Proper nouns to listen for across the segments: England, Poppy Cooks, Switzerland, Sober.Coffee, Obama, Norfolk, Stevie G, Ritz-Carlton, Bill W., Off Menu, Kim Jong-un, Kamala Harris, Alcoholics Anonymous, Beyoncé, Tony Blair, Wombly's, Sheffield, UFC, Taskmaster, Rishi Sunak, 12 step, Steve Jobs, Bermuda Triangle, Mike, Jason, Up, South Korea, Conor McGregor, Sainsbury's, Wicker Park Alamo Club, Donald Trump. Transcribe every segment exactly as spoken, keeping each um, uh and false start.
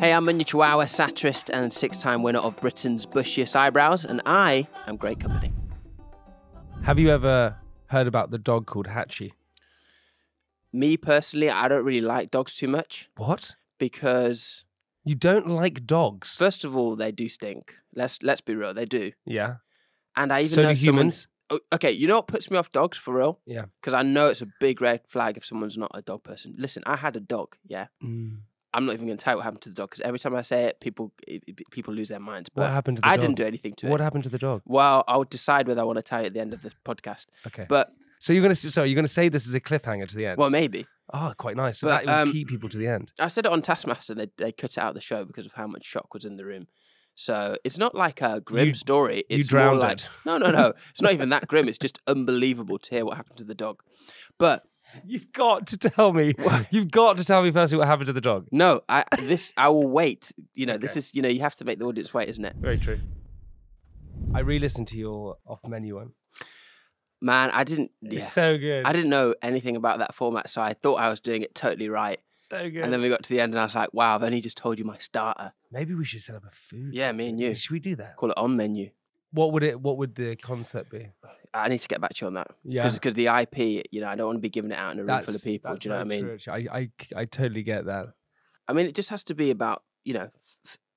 Hey, I'm Munya Chawawa, satirist and six-time winner of Britain's Bushiest Eyebrows, and I am great company. Have you ever heard about the dog called Hachi? Me, personally, I don't really like dogs too much. What? Because... You don't like dogs? First of all, they do stink. Let's let's be real, they do. Yeah. And I even so know do humans. Someone, okay, you know what puts me off dogs, for real? Yeah. Because I know it's a big red flag if someone's not a dog person. Listen, I had a dog, yeah? Mm. I'm not even going to tell you what happened to the dog because every time I say it, people people lose their minds. But what happened to the I dog? I didn't do anything to what it. What happened to the dog? Well, I'll decide whether I want to tell you at the end of the podcast. Okay. But so you're going to so you're going to say this is a cliffhanger to the end. Well, maybe. Oh, quite nice. So but, that would um, keep people to the end. I said it on Taskmaster. They they cut it out of the show because of how much shock was in the room. So it's not like a grim you, story. It's you drowned more like it. No, no, no. It's not even that grim. It's just unbelievable to hear what happened to the dog. But. You've got to tell me. What? You've got to tell me firstly what happened to the dog. No, I this I will wait. You know, okay. This is you know, you have to make the audience wait, isn't it? Very true. I re-listened to your Off Menu one. Man, I didn't yeah. It's so good. I didn't know anything about that format, so I thought I was doing it totally right. So good. And then we got to the end and I was like, wow, I've only just told you my starter. Maybe we should set up a food. Yeah, me and you. Should we do that? Call it On Menu. What would it? What would the concept be? I need to get back to you on that. Yeah, because the I P, you know, I don't want to be giving it out in a room that's, full of people. Do you know what I mean? True. I, I, I totally get that. I mean, it just has to be about, you know,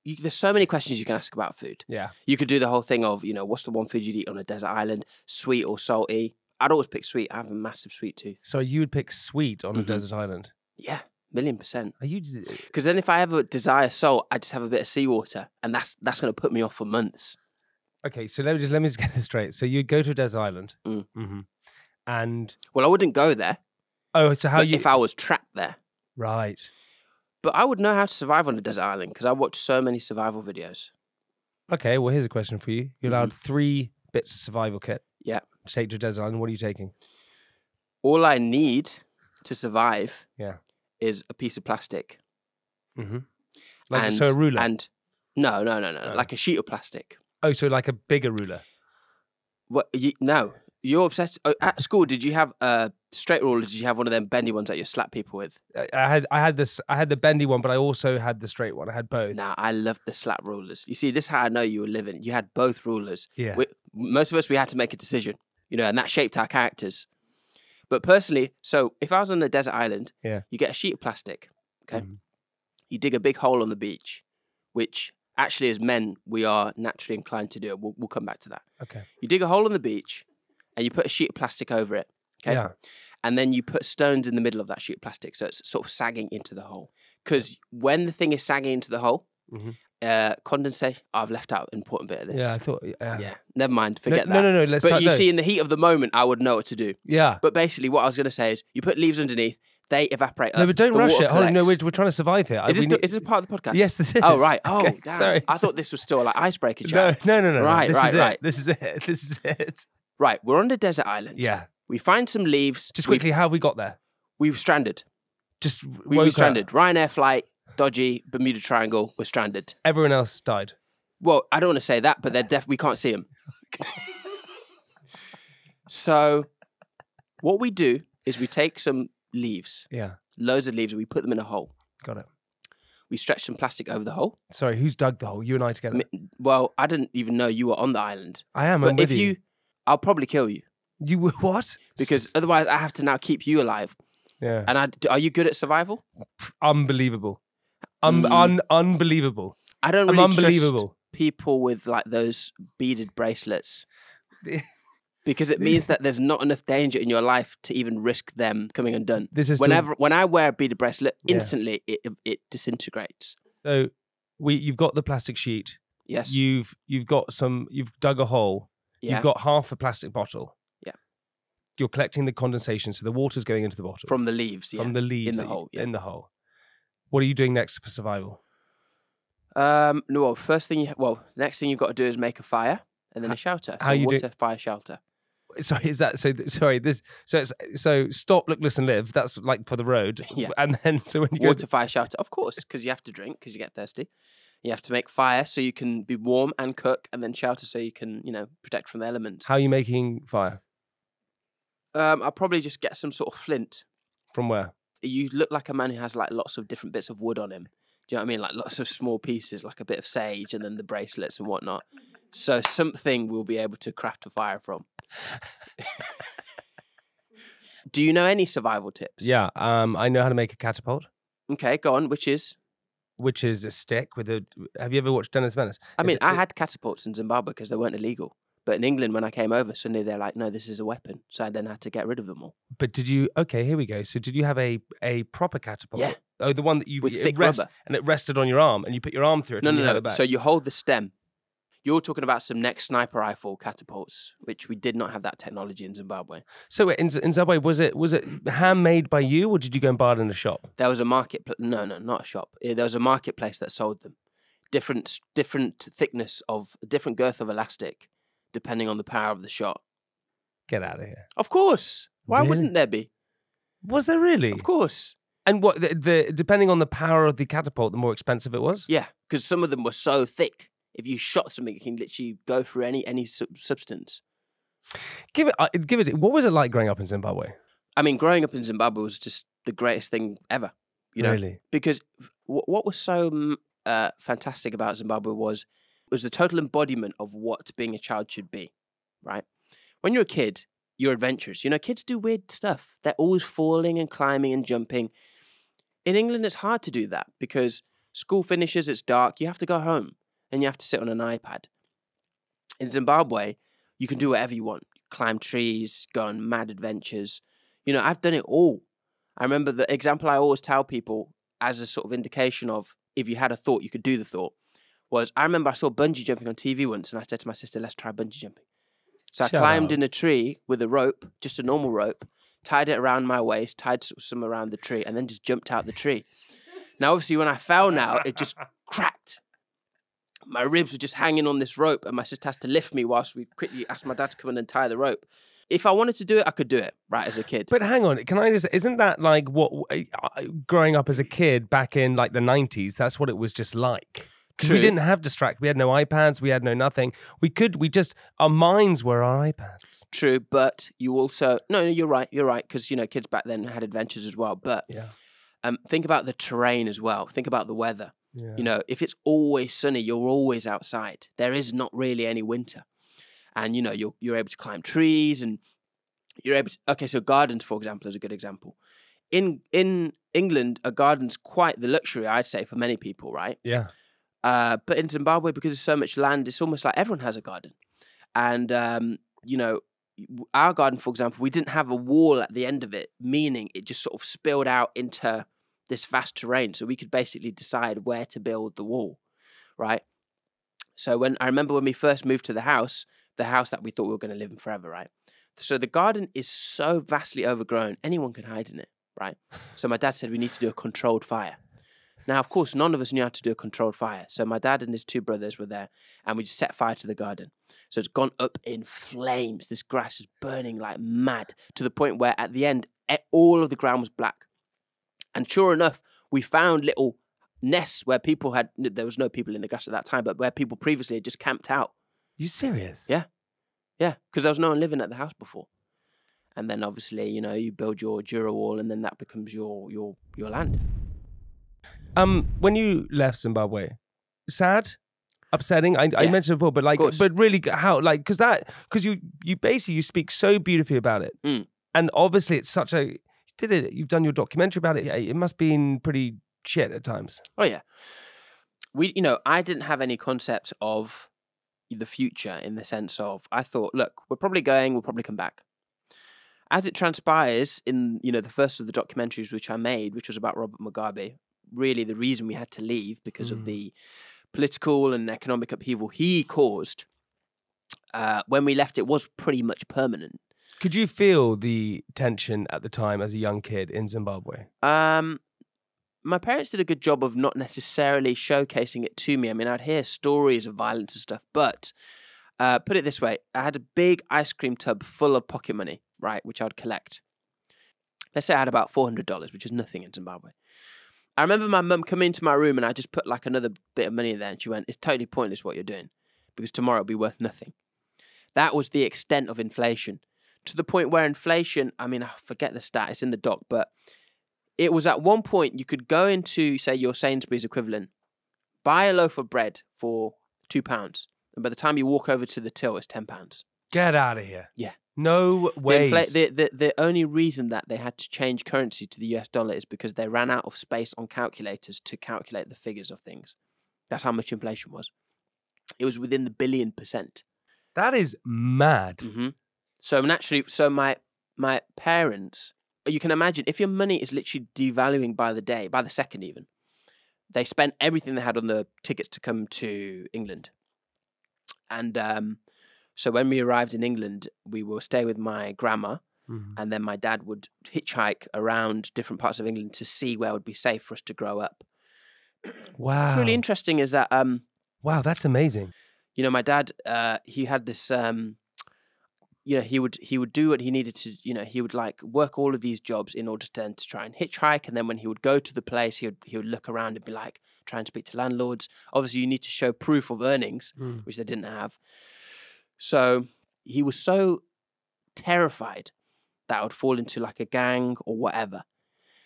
you, there's so many questions you can ask about food. Yeah, you could do the whole thing of, you know, what's the one food you'd eat on a desert island, sweet or salty? I'd always pick sweet. I have a massive sweet tooth. So you would pick sweet on mm-hmm. a desert island? Yeah. Million percent. Are you? Because then if I ever desire salt, I just have a bit of seawater, and that's that's going to put me off for months. Okay, so let me just let me just get this straight. So you go to a desert island, mm. mm-hmm. and well, I wouldn't go there. Oh, so how you? If I was trapped there, right? But I would know how to survive on a desert island because I watch so many survival videos. Okay, well, here's a question for you. You're allowed mm-hmm. three bits of survival kit. Yeah, to take to a desert island. What are you taking? All I need to survive, yeah, is a piece of plastic. Mm-hmm. Like and, so a ruler. And no, no, no, no, oh. like a sheet of plastic. Oh, so like a bigger ruler? What? You, no, you're obsessed. Oh, at school, did you have a straight ruler? Or did you have one of them bendy ones that you slap people with? I, I had, I had this, I had the bendy one, but I also had the straight one. I had both. Nah, I loved the slap rulers. You see, this is how I know you were living. You had both rulers. Yeah. We, most of us, we had to make a decision, you know, and that shaped our characters. But personally, so if I was on a desert island, yeah, you get a sheet of plastic. Okay, mm. you dig a big hole on the beach, which. Actually, as men, we are naturally inclined to do it. We'll, we'll come back to that. Okay. You dig a hole on the beach and you put a sheet of plastic over it. Okay. Yeah. And then you put stones in the middle of that sheet of plastic. So it's sort of sagging into the hole. Because when the thing is sagging into the hole, mm-hmm. uh, condensation, I've left out an important bit of this. Yeah, I thought. Yeah. yeah. Never mind. Forget no, that. No, no, no. Let's but start, you no. see, in the heat of the moment, I would know what to do. Yeah. But basically, what I was going to say is you put leaves underneath. They evaporate. No, up. But don't the rush it. Hold on, no, we're, we're trying to survive here. Is this, still, is this part of the podcast? Yes, this is. Oh, right. Oh, okay, damn. Sorry. I thought this was still like icebreaker chat. No, no, no, no. Right, no. This right, is right. It. This is it. This is it. Right, we're on the desert island. Yeah. We find some leaves. Just quickly, we, how have we got there? We were stranded. Just We were stranded. Up. Ryanair flight, dodgy, Bermuda Triangle, we're stranded. Everyone else died. Well, I don't want to say that, but they're deaf. We can't see them. So what we do is we take some... leaves. Yeah. Loads of leaves and we put them in a hole. Got it. We stretched some plastic over the hole. Sorry, who's dug the hole? You and I together? M well, I didn't even know you were on the island. I am, but I'm if with you. you. I'll probably kill you. You will what? Because otherwise I have to now keep you alive. Yeah. And I, are you good at survival? Unbelievable. Um, mm. un unbelievable. I don't really I'm unbelievable. trust people with like those beaded bracelets. Because it means that there's not enough danger in your life to even risk them coming undone. This is whenever when I wear a beaded bracelet, yeah. instantly it it disintegrates. So we you've got the plastic sheet. Yes. You've you've got some you've dug a hole. Yeah. You've got half a plastic bottle. Yeah. You're collecting the condensation, so the water's going into the bottle. From the leaves, yeah. From the leaves in the hole. You, yeah. In the hole. What are you doing next for survival? Um no well, first thing you well, next thing you've got to do is make a fire and then how, a shelter. So how you water, doing? fire, shelter. Sorry, is that so? Sorry, this so it's, so stop, look, listen, live. That's like for the road, yeah. And then so when you water, go to, fire, shelter, of course, because you have to drink because you get thirsty. You have to make fire so you can be warm and cook, and then shelter so you can you know protect from the elements. How are you making fire? Um, I'll probably just get some sort of flint. From where? You look like a man who has like lots of different bits of wood on him. Do you know what I mean? Like lots of small pieces, like a bit of sage and then the bracelets and whatnot. So something we'll be able to craft a fire from. Do you know any survival tips? Yeah, um, I know how to make a catapult. Okay, go on, which is? Which is a stick with a... Have you ever watched Dennis Menace? I mean, it's, I had catapults in Zimbabwe because they weren't illegal. But in England, when I came over, suddenly they're like, no, this is a weapon. So I then had to get rid of them all. But did you... Okay, here we go. So did you have a, a proper catapult? Yeah. Oh, the one that you... With thick rest, rubber. And it rested on your arm and you put your arm through it. No, and no, you no. It back. So you hold the stem. You're talking about some next sniper rifle catapults, which we did not have that technology in Zimbabwe. So in, in Zimbabwe, was it was it handmade by you, or did you go and buy it in a shop? There was a market. No, no, not a shop. There was a marketplace that sold them. Different, different thickness of different girth of elastic, depending on the power of the shot. Get out of here! Of course. Why really? Wouldn't there be? Was there really? Of course. And what the, the depending on the power of the catapult, the more expensive it was. Yeah, because some of them were so thick. If you shot something, it can literally go through any any sub substance. Give it, uh, give it. What was it like growing up in Zimbabwe? I mean, growing up in Zimbabwe was just the greatest thing ever. You know, really? Because w what was so uh, fantastic about Zimbabwe was was the total embodiment of what being a child should be. Right? When you're a kid, you're adventurous. You know, kids do weird stuff. They're always falling and climbing and jumping. In England, it's hard to do that because school finishes, it's dark, you have to go home. And you have to sit on an iPad. In Zimbabwe, you can do whatever you want. Climb trees, go on mad adventures. You know, I've done it all. I remember the example I always tell people as a sort of indication of if you had a thought, you could do the thought, was I remember I saw bungee jumping on T V once and I said to my sister, let's try bungee jumping. So I Shut climbed up. in a tree with a rope, just a normal rope, tied it around my waist, tied some around the tree, and then just jumped out the tree. Now, obviously, when I fell now, it just cracked. My ribs were just hanging on this rope and my sister has to lift me whilst we quickly asked my dad to come in and tie the rope. If I wanted to do it, I could do it, right, as a kid. But hang on, can I just, isn't that like what, uh, growing up as a kid back in like the nineties, that's what it was just like. True. We didn't have distract, we had no iPads, we had no nothing. We could, we just, our minds were our iPads. True, but you also, no, no, you're right, you're right, because, you know, kids back then had adventures as well. But yeah. um, think about the terrain as well, think about the weather. Yeah. You know, if it's always sunny, you're always outside. There is not really any winter. And, you know, you're, you're able to climb trees and you're able to... Okay, so gardens, for example, is a good example. In in England, a garden's quite the luxury, I'd say, for many people, right? Yeah. Uh, but in Zimbabwe, because there's so much land, it's almost like everyone has a garden. And, um, you know, our garden, for example, we didn't have a wall at the end of it, meaning it just sort of spilled out into... this vast terrain, so we could basically decide where to build the wall, right? So when I remember when we first moved to the house, the house that we thought we were going to live in forever, right? So the garden is so vastly overgrown, anyone can hide in it, right? So my dad said we need to do a controlled fire. Now, of course, none of us knew how to do a controlled fire. So my dad and his two brothers were there and we just set fire to the garden. So it's gone up in flames. This grass is burning like mad to the point where at the end, all of the ground was black. And sure enough, we found little nests where people had, there was no people in the grass at that time, but where people previously had just camped out. Are you serious? Yeah. Yeah, because there was no one living at the house before. And then obviously, you know, you build your Dura wall and then that becomes your, your, your land. Um, when you left Zimbabwe, sad? Upsetting. I, yeah. I mentioned before, but like, but really how, like, because that, because you, you basically, you speak so beautifully about it. Mm. And obviously it's such a, Did it? You've done your documentary about it. Yeah, it must have been pretty shit at times. Oh yeah, we. You know, I didn't have any concept of the future in the sense of I thought, look, we're probably going, we'll probably come back. As it transpires, in you know the first of the documentaries which I made, which was about Robert Mugabe, really the reason we had to leave because mm. of the political and economic upheaval he caused. Uh, when we left, it was pretty much permanent. Could you feel the tension at the time as a young kid in Zimbabwe? Um, my parents did a good job of not necessarily showcasing it to me. I mean, I'd hear stories of violence and stuff, but uh, put it this way. I had a big ice cream tub full of pocket money, right, which I'd collect. Let's say I had about four hundred dollars, which is nothing in Zimbabwe. I remember my mum coming into my room and I just put like another bit of money in there and she went, it's totally pointless what you're doing because tomorrow it'll be worth nothing. That was the extent of inflation. To the point where inflation, I mean, I forget the stat, it's in the doc, but it was at one point you could go into, say, your Sainsbury's equivalent, buy a loaf of bread for two pounds, and by the time you walk over to the till, it's ten pounds. Get out of here! Yeah, no way. The, the, the only reason that they had to change currency to the U S dollar is because they ran out of space on calculators to calculate the figures of things. That's how much inflation was. It was within the billion percent. That is mad. Mm-hmm. So naturally, so my my parents, you can imagine, if your money is literally devaluing by the day, by the second even, they spent everything they had on the tickets to come to England. And um, so when we arrived in England, we were staying with my grandma, mm-hmm. and then my dad would hitchhike around different parts of England to see where would be safe for us to grow up. Wow. What's really interesting is that... Um, wow, that's amazing. You know, my dad, uh, he had this... Um, you know, he would he would do what he needed to, you know, he would like work all of these jobs in order to then to try and hitchhike. And then when he would go to the place, he would, he would look around and be like, try and speak to landlords. Obviously, you need to show proof of earnings, mm. which they didn't have. So he was so terrified that I would fall into like a gang or whatever.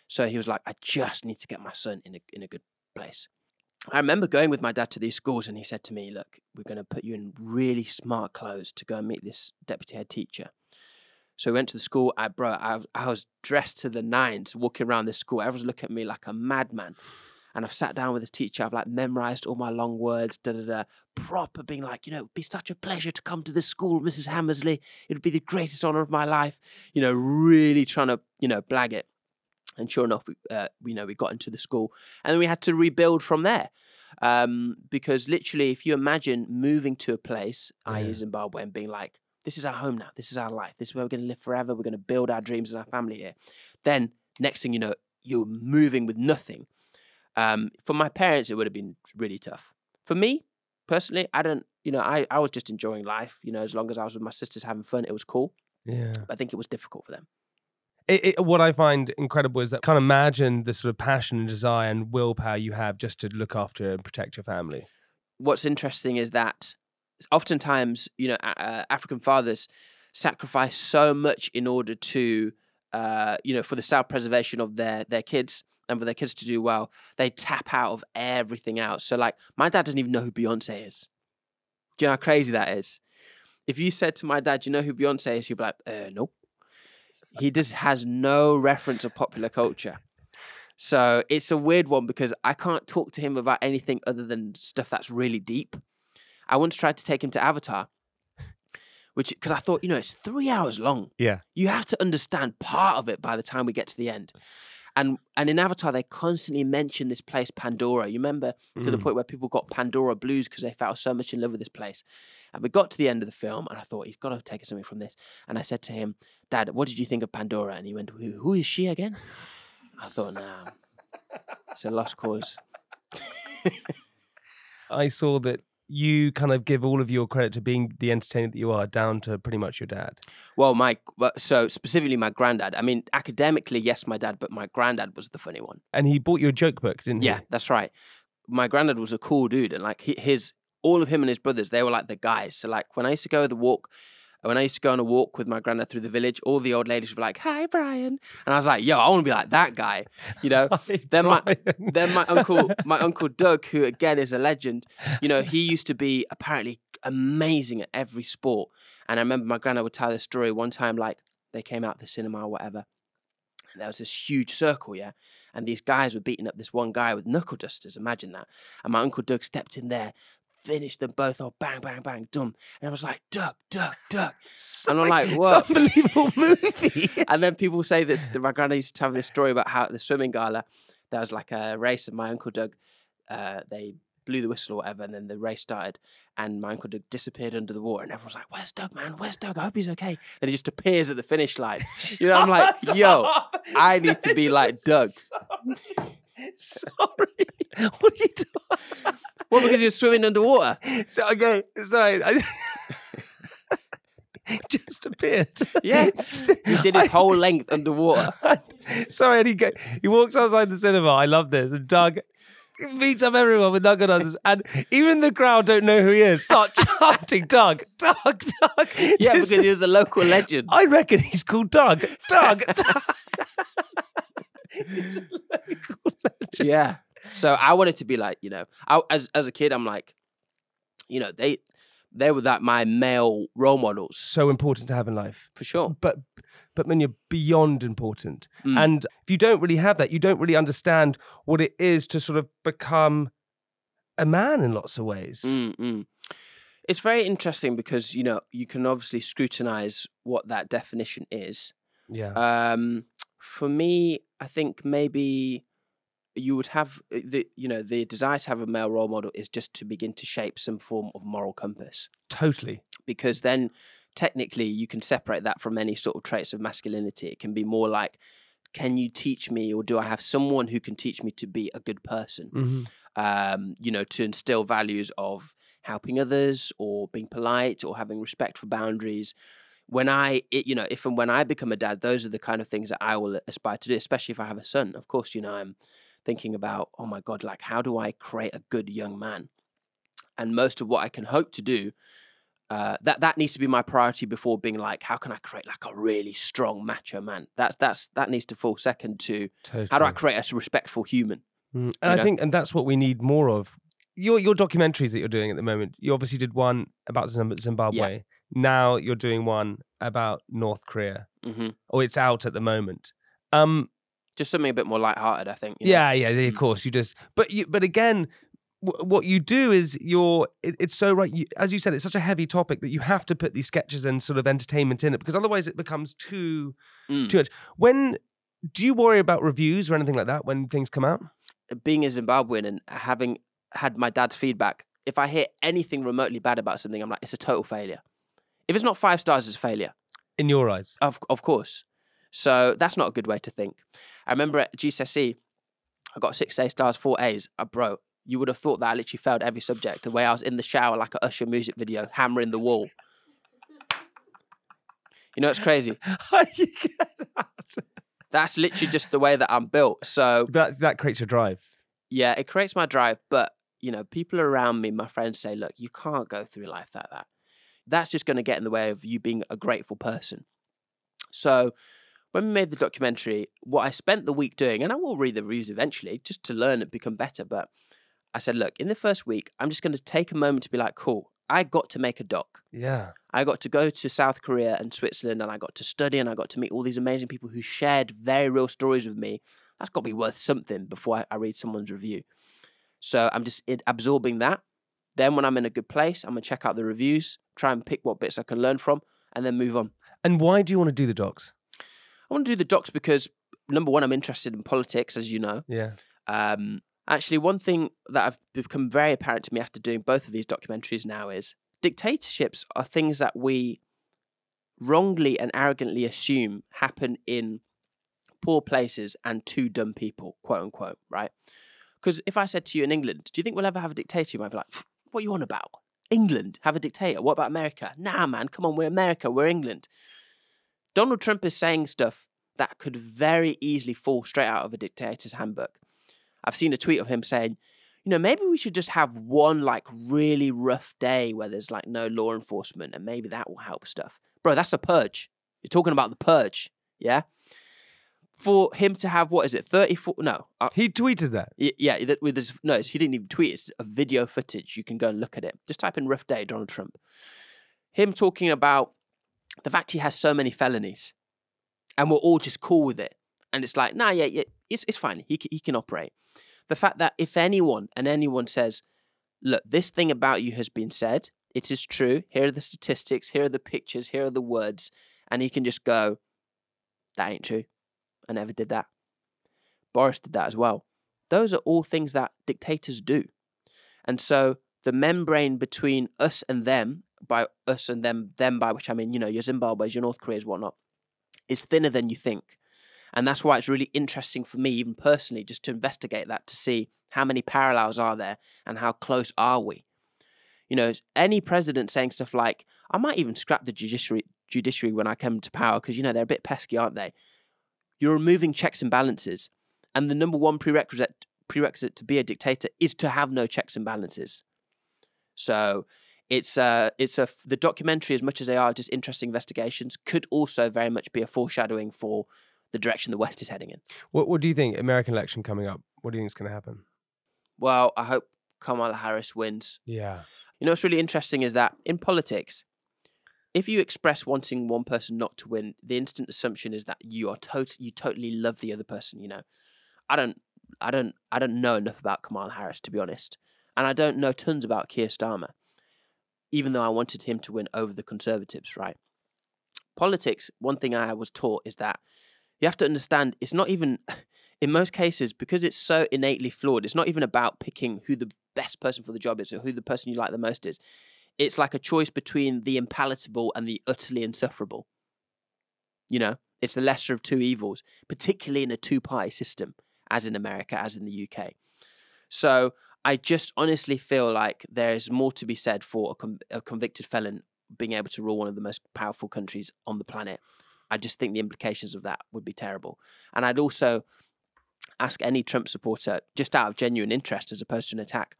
So he was like, I just need to get my son in a, in a good place. I remember going with my dad to these schools and he said to me, look, we're going to put you in really smart clothes to go and meet this deputy head teacher. So we went to the school. I, bro, I, I was dressed to the nines walking around this school. Everyone's looking at me like a madman. And I've sat down with this teacher. I've like memorized all my long words, da da da. Proper being like, you know, it'd be such a pleasure to come to this school, Missus Hammersley. It'd be the greatest honor of my life. You know, really trying to, you know, blag it. And sure enough, we, uh, you know, we got into the school and then we had to rebuild from there. Um, because literally, if you imagine moving to a place, yeah. that is Zimbabwe, and being like, this is our home now. This is our life. This is where we're going to live forever. We're going to build our dreams and our family here. Then next thing you know, you're moving with nothing. Um, for my parents, it would have been really tough. For me, personally, I don't, you know, I, I was just enjoying life. You know, as long as I was with my sisters having fun, it was cool. Yeah. But I think it was difficult for them. It, it, what I find incredible is that I can't imagine the sort of passion and desire and willpower you have just to look after and protect your family. What's interesting is that oftentimes, you know, uh, African fathers sacrifice so much in order to, uh, you know, for the self-preservation of their, their kids and for their kids to do well, they tap out of everything else. So like, my dad doesn't even know who Beyonce is. Do you know how crazy that is? If you said to my dad, do you know who Beyonce is? He'd be like, uh, nope. He just has no reference of popular culture. So it's a weird one because I can't talk to him about anything other than stuff that's really deep. I once tried to take him to Avatar, which, because I thought, you know, it's three hours long. Yeah. You have to understand part of it by the time we get to the end. And, and in Avatar, they constantly mention this place, Pandora. You remember mm. to the point where people got Pandora blues because they fell so much in love with this place. And we got to the end of the film and I thought, he's got to take something from this. And I said to him, Dad, what did you think of Pandora? And he went, who, who is she again? I thought, nah, it's a lost cause. I saw that you kind of give all of your credit to being the entertainer that you are down to pretty much your dad. Well, my, so specifically my granddad. I mean, academically, yes, my dad, but my granddad was the funny one. And he bought you a joke book, didn't he? Yeah, that's right. My granddad was a cool dude. And like his, all of him and his brothers, they were like the guys. So like when I used to go the walk, when I used to go on a walk with my granddad through the village, all the old ladies would be like, hi, Brian. And I was like, yo, I want to be like that guy. You know, hi, then, my, then my uncle, my uncle Doug, who again is a legend, you know, he used to be apparently amazing at every sport. And I remember my granddad would tell this story one time, like they came out the cinema or whatever. And there was this huge circle, yeah. And these guys were beating up this one guy with knuckle dusters. Imagine that. And my uncle Doug stepped in there, finished them both off, bang, bang, bang, dum. And I was like, Doug, Doug, Doug. And I'm like, what? It's an unbelievable movie. And then people say that, that my granddad used to tell this story about how at the swimming gala, there was like a race and my Uncle Doug, uh, they blew the whistle or whatever, and then the race started and my Uncle Doug disappeared under the water and everyone's like, where's Doug, man? Where's Doug? I hope he's okay. And he just appears at the finish line. You know, I'm like, yo, I need to be like Doug. Sorry. What are you doing? Well, because you're swimming underwater. So, okay, sorry. I, just appeared. Yeah. He did his I, whole length underwater. I, sorry, and he, go, he walks outside the cinema. I love this. And Doug beats up everyone with knuckle dusters. And even the crowd don't know who he is. Start chanting, Doug, Doug, Doug. Yeah, this, because he was a local legend. I reckon he's called Doug, Doug, Doug. It's a local legend. Yeah. So I wanted to be like, you know, I, as as a kid, I'm like, you know, they they were like my male role models. So important to have in life, for sure. But but when you're beyond important, mm. and if you don't really have that, you don't really understand what it is to sort of become a man in lots of ways. Mm, mm. It's very interesting because, you know, you can obviously scrutinize what that definition is. Yeah. Um, for me, I think maybe you would have the, you know, the desire to have a male role model is just to begin to shape some form of moral compass. Totally. Because then technically you can separate that from any sort of traits of masculinity. It can be more like, can you teach me, or do I have someone who can teach me to be a good person? Mm-hmm. Um, you know, to instill values of helping others, or being polite, or having respect for boundaries. When I, it, you know, if and when I become a dad, those are the kind of things that I will aspire to do, especially if I have a son. Of course, you know, I'm thinking about, oh my God, like, how do I create a good young man? And most of what I can hope to do, uh, that that needs to be my priority before being like, how can I create like a really strong macho man? That's that's that needs to fall second to totally. How do I create a respectful human? Mm. And you I know? think, and that's what we need more of. Your your documentaries that you're doing at the moment. You obviously did one about Zimbabwe. Yeah. Now you're doing one about North Korea. Mm-hmm. Or it's out at the moment. Um. Just something a bit more lighthearted, I think. You know? Yeah, yeah, of course. You just, but you, but again, w what you do is you're. It, it's so right, you, as you said, it's such a heavy topic that you have to put these sketches and sort of entertainment in it, because otherwise it becomes too, mm. too much. When do you worry about reviews or anything like that when things come out? Being a Zimbabwean and having had my dad's feedback, if I hear anything remotely bad about something, I'm like, it's a total failure. If it's not five stars, it's a failure. In your eyes, of of course. So that's not a good way to think. I remember at G C S E, I got six A stars, four A's. I, bro, you would have thought that I literally failed every subject. The way I was in the shower like an Usher music video, hammering the wall. You know, it's crazy. How do you get that? That's literally just the way that I'm built. So that that creates your drive. Yeah, it creates my drive. But, you know, people around me, my friends say, look, you can't go through life like that. That's just going to get in the way of you being a grateful person. So when we made the documentary, what I spent the week doing, and I will read the reviews eventually just to learn and become better, but I said, look, in the first week, I'm just going to take a moment to be like, cool, I got to make a doc. Yeah. I got to go to South Korea and Switzerland, and I got to study, and I got to meet all these amazing people who shared very real stories with me. That's got to be worth something before I, I read someone's review. So I'm just absorbing that. Then when I'm in a good place, I'm going to check out the reviews, try and pick what bits I can learn from, and then move on. And why do you want to do the docs? I want to do the docs because, number one, I'm interested in politics, as you know. Yeah. Um, actually, one thing that I've become very apparent to me after doing both of these documentaries now is dictatorships are things that we wrongly and arrogantly assume happen in poor places and to dumb people, quote unquote, right? Because if I said to you in England, do you think we'll ever have a dictator? You might be like, what are you on about? England, have a dictator. What about America? Nah, man, come on, we're America, we're England. Donald Trump is saying stuff that could very easily fall straight out of a dictator's handbook. I've seen a tweet of him saying, you know, maybe we should just have one like really rough day where there's like no law enforcement, and maybe that will help stuff. Bro, that's the purge. You're talking about the purge, yeah? For him to have, what is it, thirty-four, no. Uh, he tweeted that? Yeah, that with his, no, he didn't even tweet, it's a video footage. You can go and look at it. Just type in rough day, Donald Trump. Him talking about the fact he has so many felonies, and we're all just cool with it, and it's like, nah, yeah, yeah, it's it's fine. He he can operate. The fact that if anyone and anyone says, look, this thing about you has been said, it is true. Here are the statistics. Here are the pictures. Here are the words, and he can just go, that ain't true. I never did that. Boris did that as well. Those are all things that dictators do, and so the membrane between us and them. By us and them, them by which I mean, you know, your Zimbabwe's, your North Korea's, whatnot, is thinner than you think. And that's why it's really interesting for me, even personally, just to investigate that, to see how many parallels are there and how close are we. You know, any president saying stuff like, I might even scrap the judiciary, judiciary when I come to power because, you know, they're a bit pesky, aren't they? You're removing checks and balances. And the number one prerequisite, prerequisite to be a dictator is to have no checks and balances. So It's uh, it's a the documentary, as much as they are just interesting investigations, could also very much be a foreshadowing for the direction the West is heading in. What, what do you think? American election coming up. What do you think is going to happen? Well, I hope Kamala Harris wins. Yeah. You know, what's really interesting is that in politics, if you express wanting one person not to win, the instant assumption is that you are tot- you totally love the other person. You know, I don't, I don't, I don't know enough about Kamala Harris, to be honest, and I don't know tons about Keir Starmer, even though I wanted him to win over the Conservatives. Right? Politics. One thing I was taught is that you have to understand it's not even, in most cases, because it's so innately flawed. It's not even about picking who the best person for the job is or who the person you like the most is. It's like a choice between the impalatable and the utterly insufferable. You know, it's the lesser of two evils, particularly in a two-party system, as in America, as in the U K. So I just honestly feel like there is more to be said for a, con a convicted felon being able to rule one of the most powerful countries on the planet. I just think the implications of that would be terrible. And I'd also ask any Trump supporter, just out of genuine interest as opposed to an attack,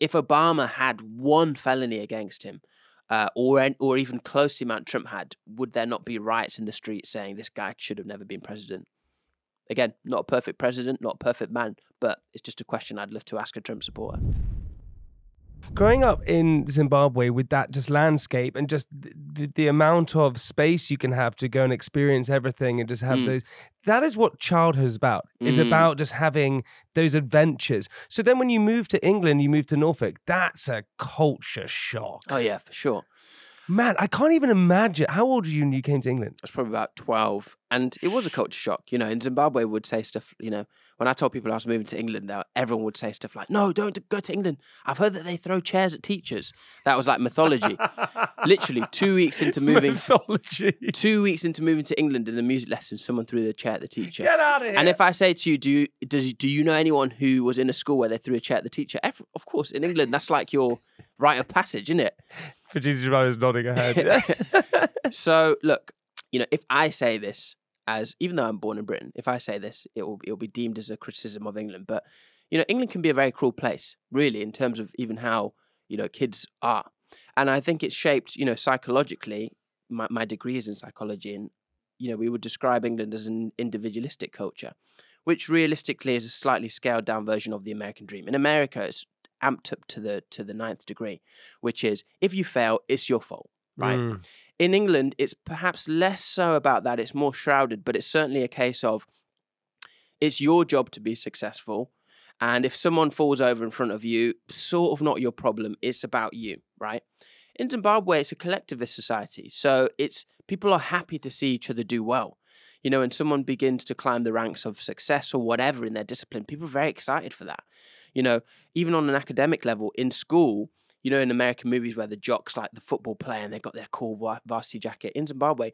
if Obama had one felony against him, uh, or or even close to the amount Trump had, would there not be riots in the streets saying this guy should have never been president? Again, not a perfect president, not a perfect man, but it's just a question I'd love to ask a Trump supporter. Growing up in Zimbabwe with that just landscape and just the, the amount of space you can have to go and experience everything and just have mm. those, that is what childhood is about. Mm. It's about just having those adventures. So then when you move to England, you move to Norfolk, that's a culture shock. Oh yeah, for sure. Man, I can't even imagine. How old were you when you came to England? I was probably about twelve. And it was a culture shock. You know, in Zimbabwe, we would say stuff, you know, when I told people I was moving to England, everyone would say stuff like, no, don't go to England. I've heard that they throw chairs at teachers. That was like mythology. Literally, two weeks into moving mythology. To, two weeks into moving to England in the music lesson, someone threw the chair at the teacher. Get out of here. And if I say to you, do you, does, do you know anyone who was in a school where they threw a chair at the teacher? Every, of course, in England, that's like your rite of passage, isn't it? Producer Jemima is nodding her head. So, look, you know, if I say this as, even though I'm born in Britain, if I say this, it will, it will be deemed as a criticism of England. But, you know, England can be a very cruel place, really, in terms of even how, you know, kids are. And I think it's shaped, you know, psychologically. My, my degree is in psychology. And, you know, we would describe England as an individualistic culture, which realistically is a slightly scaled down version of the American dream. In America, it's amped up to the to the ninth degree, which is if you fail, it's your fault, right? Mm. In England, it's perhaps less so about that. It's more shrouded, but it's certainly a case of it's your job to be successful. And if someone falls over in front of you, sort of not your problem. It's about you, right? In Zimbabwe, it's a collectivist society. So it's people are happy to see each other do well. You know, when someone begins to climb the ranks of success or whatever in their discipline, people are very excited for that. You know, even on an academic level, in school, you know, in American movies where the jocks like the football player and they got their cool varsity jacket, in Zimbabwe,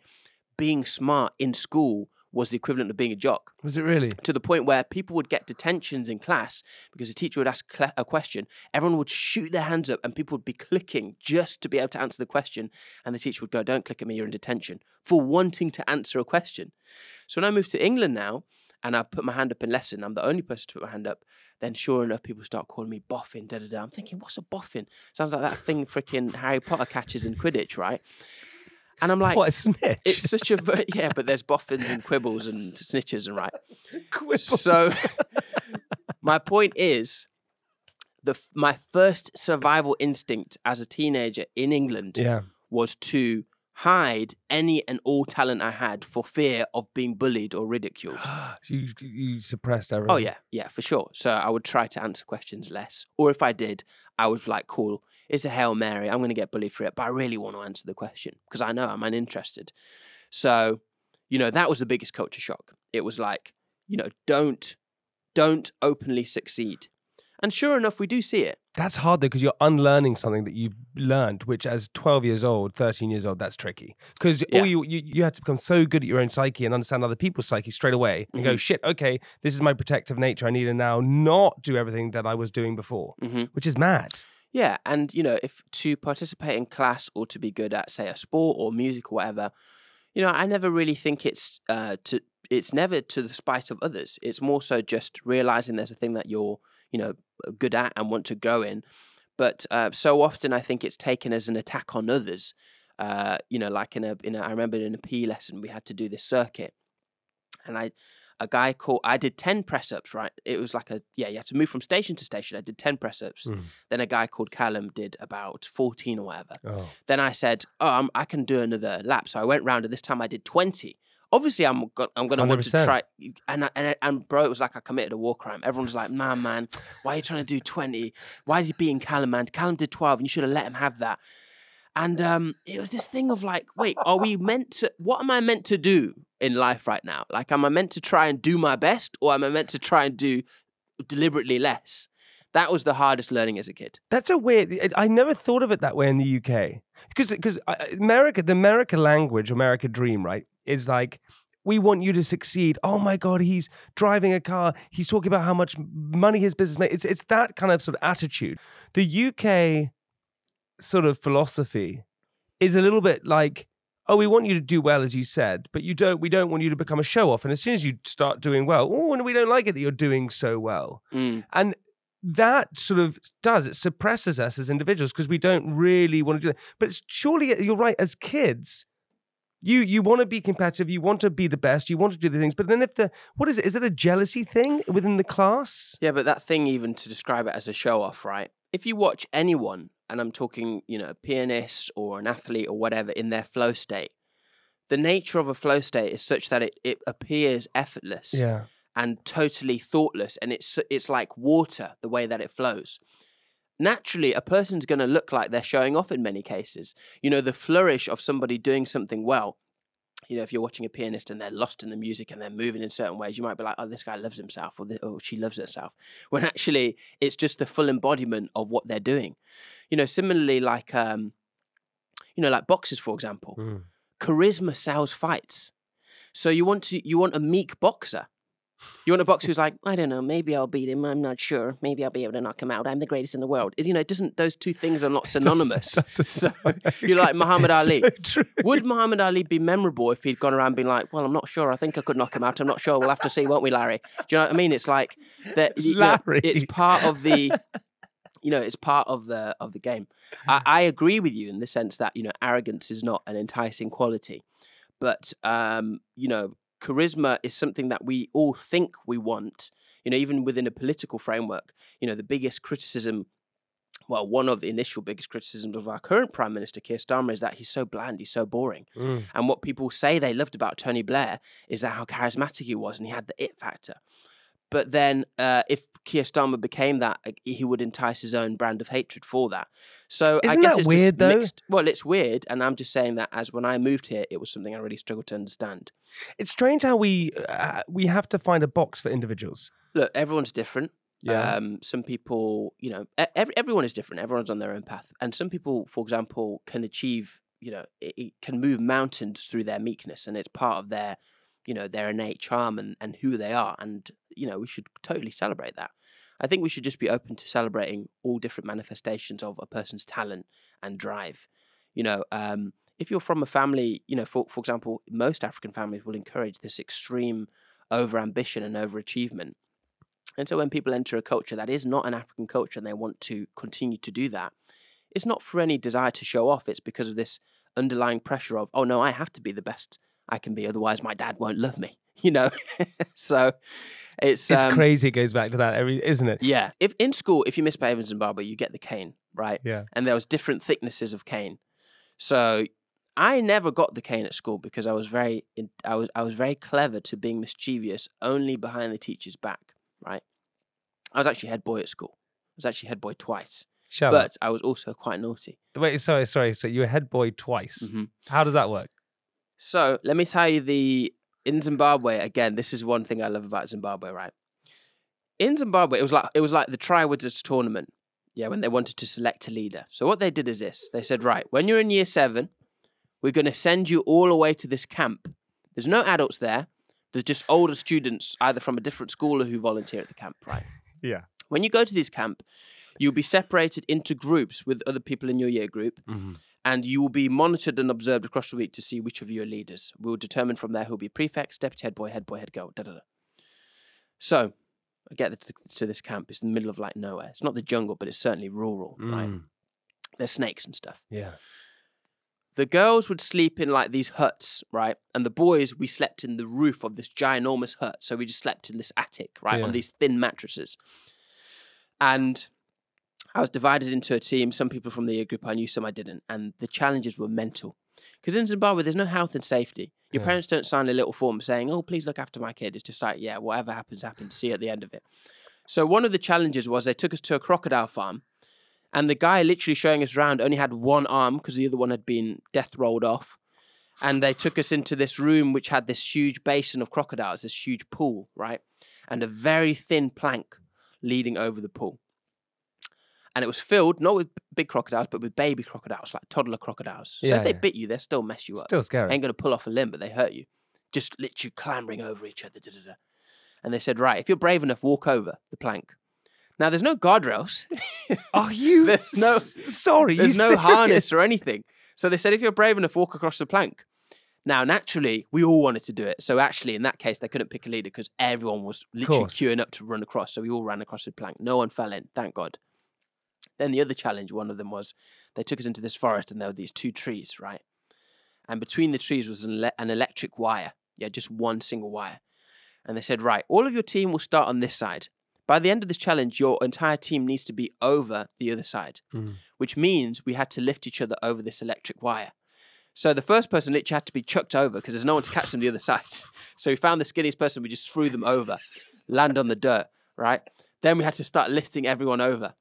being smart in school was the equivalent of being a jock. Was it really? To the point where people would get detentions in class because the teacher would ask a question, everyone would shoot their hands up and people would be clicking just to be able to answer the question, and the teacher would go, don't click at me, you're in detention, for wanting to answer a question. So when I moved to England now, and I put my hand up in lesson, I'm the only person to put my hand up, then sure enough, people start calling me boffin, da-da-da. I'm thinking, what's a boffin? Sounds like that thing freaking Harry Potter catches in Quidditch, right? And I'm like... What, a snitch? It's such a... Yeah, but there's boffins and quibbles and snitches and right. Quibbles. So my point is, the my first survival instinct as a teenager in England yeah. was to... hide any and all talent I had for fear of being bullied or ridiculed. So you, you suppressed everything? Oh, yeah. Yeah, for sure. So I would try to answer questions less. Or if I did, I would like, cool, it's a Hail Mary. I'm going to get bullied for it, but I really want to answer the question because I know I'm uninterested. So, you know, that was the biggest culture shock. It was like, you know, don't, don't openly succeed. And sure enough, we do see it. That's hard, though, because you're unlearning something that you've learned, which as twelve years old, thirteen years old, that's tricky. Because yeah. you, you you have to become so good at your own psyche and understand other people's psyche straight away and mm-hmm. go, shit, okay, this is my protective nature. I need to now not do everything that I was doing before, mm-hmm. which is mad. Yeah, and, you know, if to participate in class or to be good at, say, a sport or music or whatever, you know, I never really think it's uh, to it's never to the spite of others. It's more so just realising there's a thing that you're, you know, good at and want to go in. But uh, so often I think it's taken as an attack on others. Uh, you know, like in a, in a, I remember in a P E lesson, we had to do this circuit. and I, a guy called, I did ten press ups, right? It was like a, yeah, you had to move from station to station. I did ten press ups. Mm. Then a guy called Callum did about fourteen or whatever. Oh. Then I said, oh, I'm, I can do another lap. So I went round and this time I did twenty. Obviously, I'm go I'm gonna one hundred percent want to try, and I, and and bro, it was like I committed a war crime. Everyone was like, "Man, man, why are you trying to do twenty? Why is he beating Callum? Man, Callum did twelve, and you should have let him have that." And um, it was this thing of like, wait, are we meant to? What am I meant to do in life right now? Like, am I meant to try and do my best, or am I meant to try and do deliberately less? That was the hardest learning as a kid. That's a weird... I never thought of it that way in the U K. Because because America, the America language, America dream, right, is like, we want you to succeed. Oh my God, he's driving a car. He's talking about how much money his business makes. It's, it's that kind of sort of attitude. The U K sort of philosophy is a little bit like, oh, we want you to do well, as you said, but you don't. We don't want you to become a show-off. And as soon as you start doing well, oh, and we don't like it that you're doing so well. Mm. And... that sort of does, it suppresses us as individuals because we don't really want to do that. But it's surely, you're right, as kids, you you want to be competitive, you want to be the best, you want to do the things. But then if the, what is it? Is it a jealousy thing within the class? Yeah, but that thing even to describe it as a show-off, right? If you watch anyone, and I'm talking, you know, a pianist or an athlete or whatever, in their flow state, the nature of a flow state is such that it, it appears effortless. Yeah. And totally thoughtless, and it's it's like water, the way that it flows. Naturally, a person's going to look like they're showing off in many cases. You know, the flourish of somebody doing something well, you know, if you're watching a pianist and they're lost in the music and they're moving in certain ways, you might be like, oh, this guy loves himself, or oh, she loves herself, when actually it's just the full embodiment of what they're doing. You know, similarly, like, um, you know, like boxers, for example. Mm. Charisma sells fights. So you want to, you want a meek boxer. You want a boxer who's like, I don't know, maybe I'll beat him, I'm not sure, maybe I'll be able to knock him out, I'm the greatest in the world. You know, it doesn't, those two things are not synonymous. That's, that's so you're like Muhammad Ali. So would Muhammad Ali be memorable if he'd gone around being like, well, I'm not sure, I think I could knock him out, I'm not sure, we'll have to see, won't we, Larry? Do you know what I mean? It's like, that, you know, it's part of the, you know, it's part of the, of the game. I, I agree with you in the sense that, you know, arrogance is not an enticing quality, but, um, you know, charisma is something that we all think we want, you know, even within a political framework. You know, the biggest criticism, well, one of the initial biggest criticisms of our current Prime Minister, Keir Starmer, is that he's so bland, he's so boring. Mm. And what people say they loved about Tony Blair is that how charismatic he was and he had the it factor. But then uh, if Keir Starmer became that, he would entice his own brand of hatred for that. So Isn't I guess that it's weird, though? Mixed, well, it's weird. And I'm just saying that as when I moved here, it was something I really struggled to understand. It's strange how we, uh, we have to find a box for individuals. Look, everyone's different. Yeah. Um, some people, you know, every, everyone is different. Everyone's on their own path. And some people, for example, can achieve, you know, it, it can move mountains through their meekness. And it's part of their... you know, their innate charm and, and who they are. And, you know, we should totally celebrate that. I think we should just be open to celebrating all different manifestations of a person's talent and drive. You know, um, if you're from a family, you know, for, for example, most African families will encourage this extreme over-ambition and overachievement. And so when people enter a culture that is not an African culture and they want to continue to do that, it's not for any desire to show off. It's because of this underlying pressure of, oh, no, I have to be the best I can be, otherwise my dad won't love me, you know? So it's... It's um, crazy, it goes back to that, isn't it? Yeah. If in school, if you misbehave in Zimbabwe, you get the cane, right? Yeah. And there was different thicknesses of cane. So I never got the cane at school because I was very, I was, I was very clever to being mischievous only behind the teacher's back, right? I was actually head boy at school. I was actually head boy twice. Shall but I? I was also quite naughty. Wait, sorry, sorry. So you were head boy twice. Mm-hmm. How does that work? So let me tell you the, in Zimbabwe, again, this is one thing I love about Zimbabwe, right? In Zimbabwe, it was like, it was like the Tri-Wizards tournament, yeah, when they wanted to select a leader. So what they did is this, they said, right, when you're in year seven, we're going to send you all away to this camp. There's no adults there. There's just older students, either from a different school or who volunteer at the camp, right? Yeah. When you go to this camp, you'll be separated into groups with other people in your year group. Mm-hmm. And you will be monitored and observed across the week to see which of you are leaders. We'll determine from there who will be prefects, deputy head boy, head boy, head girl, da da da. So, I get to this camp. It's in the middle of like nowhere. It's not the jungle, but it's certainly rural, mm. right? There's snakes and stuff. Yeah. the girls would sleep in like these huts, right? And the boys, we slept in the roof of this ginormous hut. So we just slept in this attic, right? Yeah. On these thin mattresses. And I was divided into a team. Some people from the year group I knew, some I didn't. And the challenges were mental. Because in Zimbabwe, there's no health and safety. Your yeah. parents don't sign a little form saying, oh, please look after my kid. It's just like, yeah, whatever happens, happens. See you at the end of it. So one of the challenges was they took us to a crocodile farm. And the guy literally showing us around only had one arm because the other one had been death rolled off. And they took us into this room which had this huge basin of crocodiles, this huge pool, right? And a very thin plank leading over the pool. And it was filled, not with big crocodiles, but with baby crocodiles, like toddler crocodiles. So yeah, if they yeah. bit you, they'll still mess you up. Still scary. They ain't going to pull off a limb, but they hurt you. Just literally clambering over each other. Da, da, da. And they said, right, if you're brave enough, walk over the plank. Now, there's no guardrails. Are you? There's no, sorry. There's no serious? harness or anything. So they said, if you're brave enough, walk across the plank. Now, naturally, we all wanted to do it. So actually, in that case, they couldn't pick a leader because everyone was literally queuing up to run across. So we all ran across the plank. No one fell in, thank God. Then the other challenge, one of them was, they took us into this forest and there were these two trees, right? And between the trees was an, ele an electric wire. Yeah, just one single wire. And they said, right, all of your team will start on this side. By the end of this challenge, your entire team needs to be over the other side, mm. which means we had to lift each other over this electric wire. So the first person literally had to be chucked over because there's no one to catch them the other side. So we found the skinniest person, we just threw them over, land on the dirt, right? Then we had to start lifting everyone over.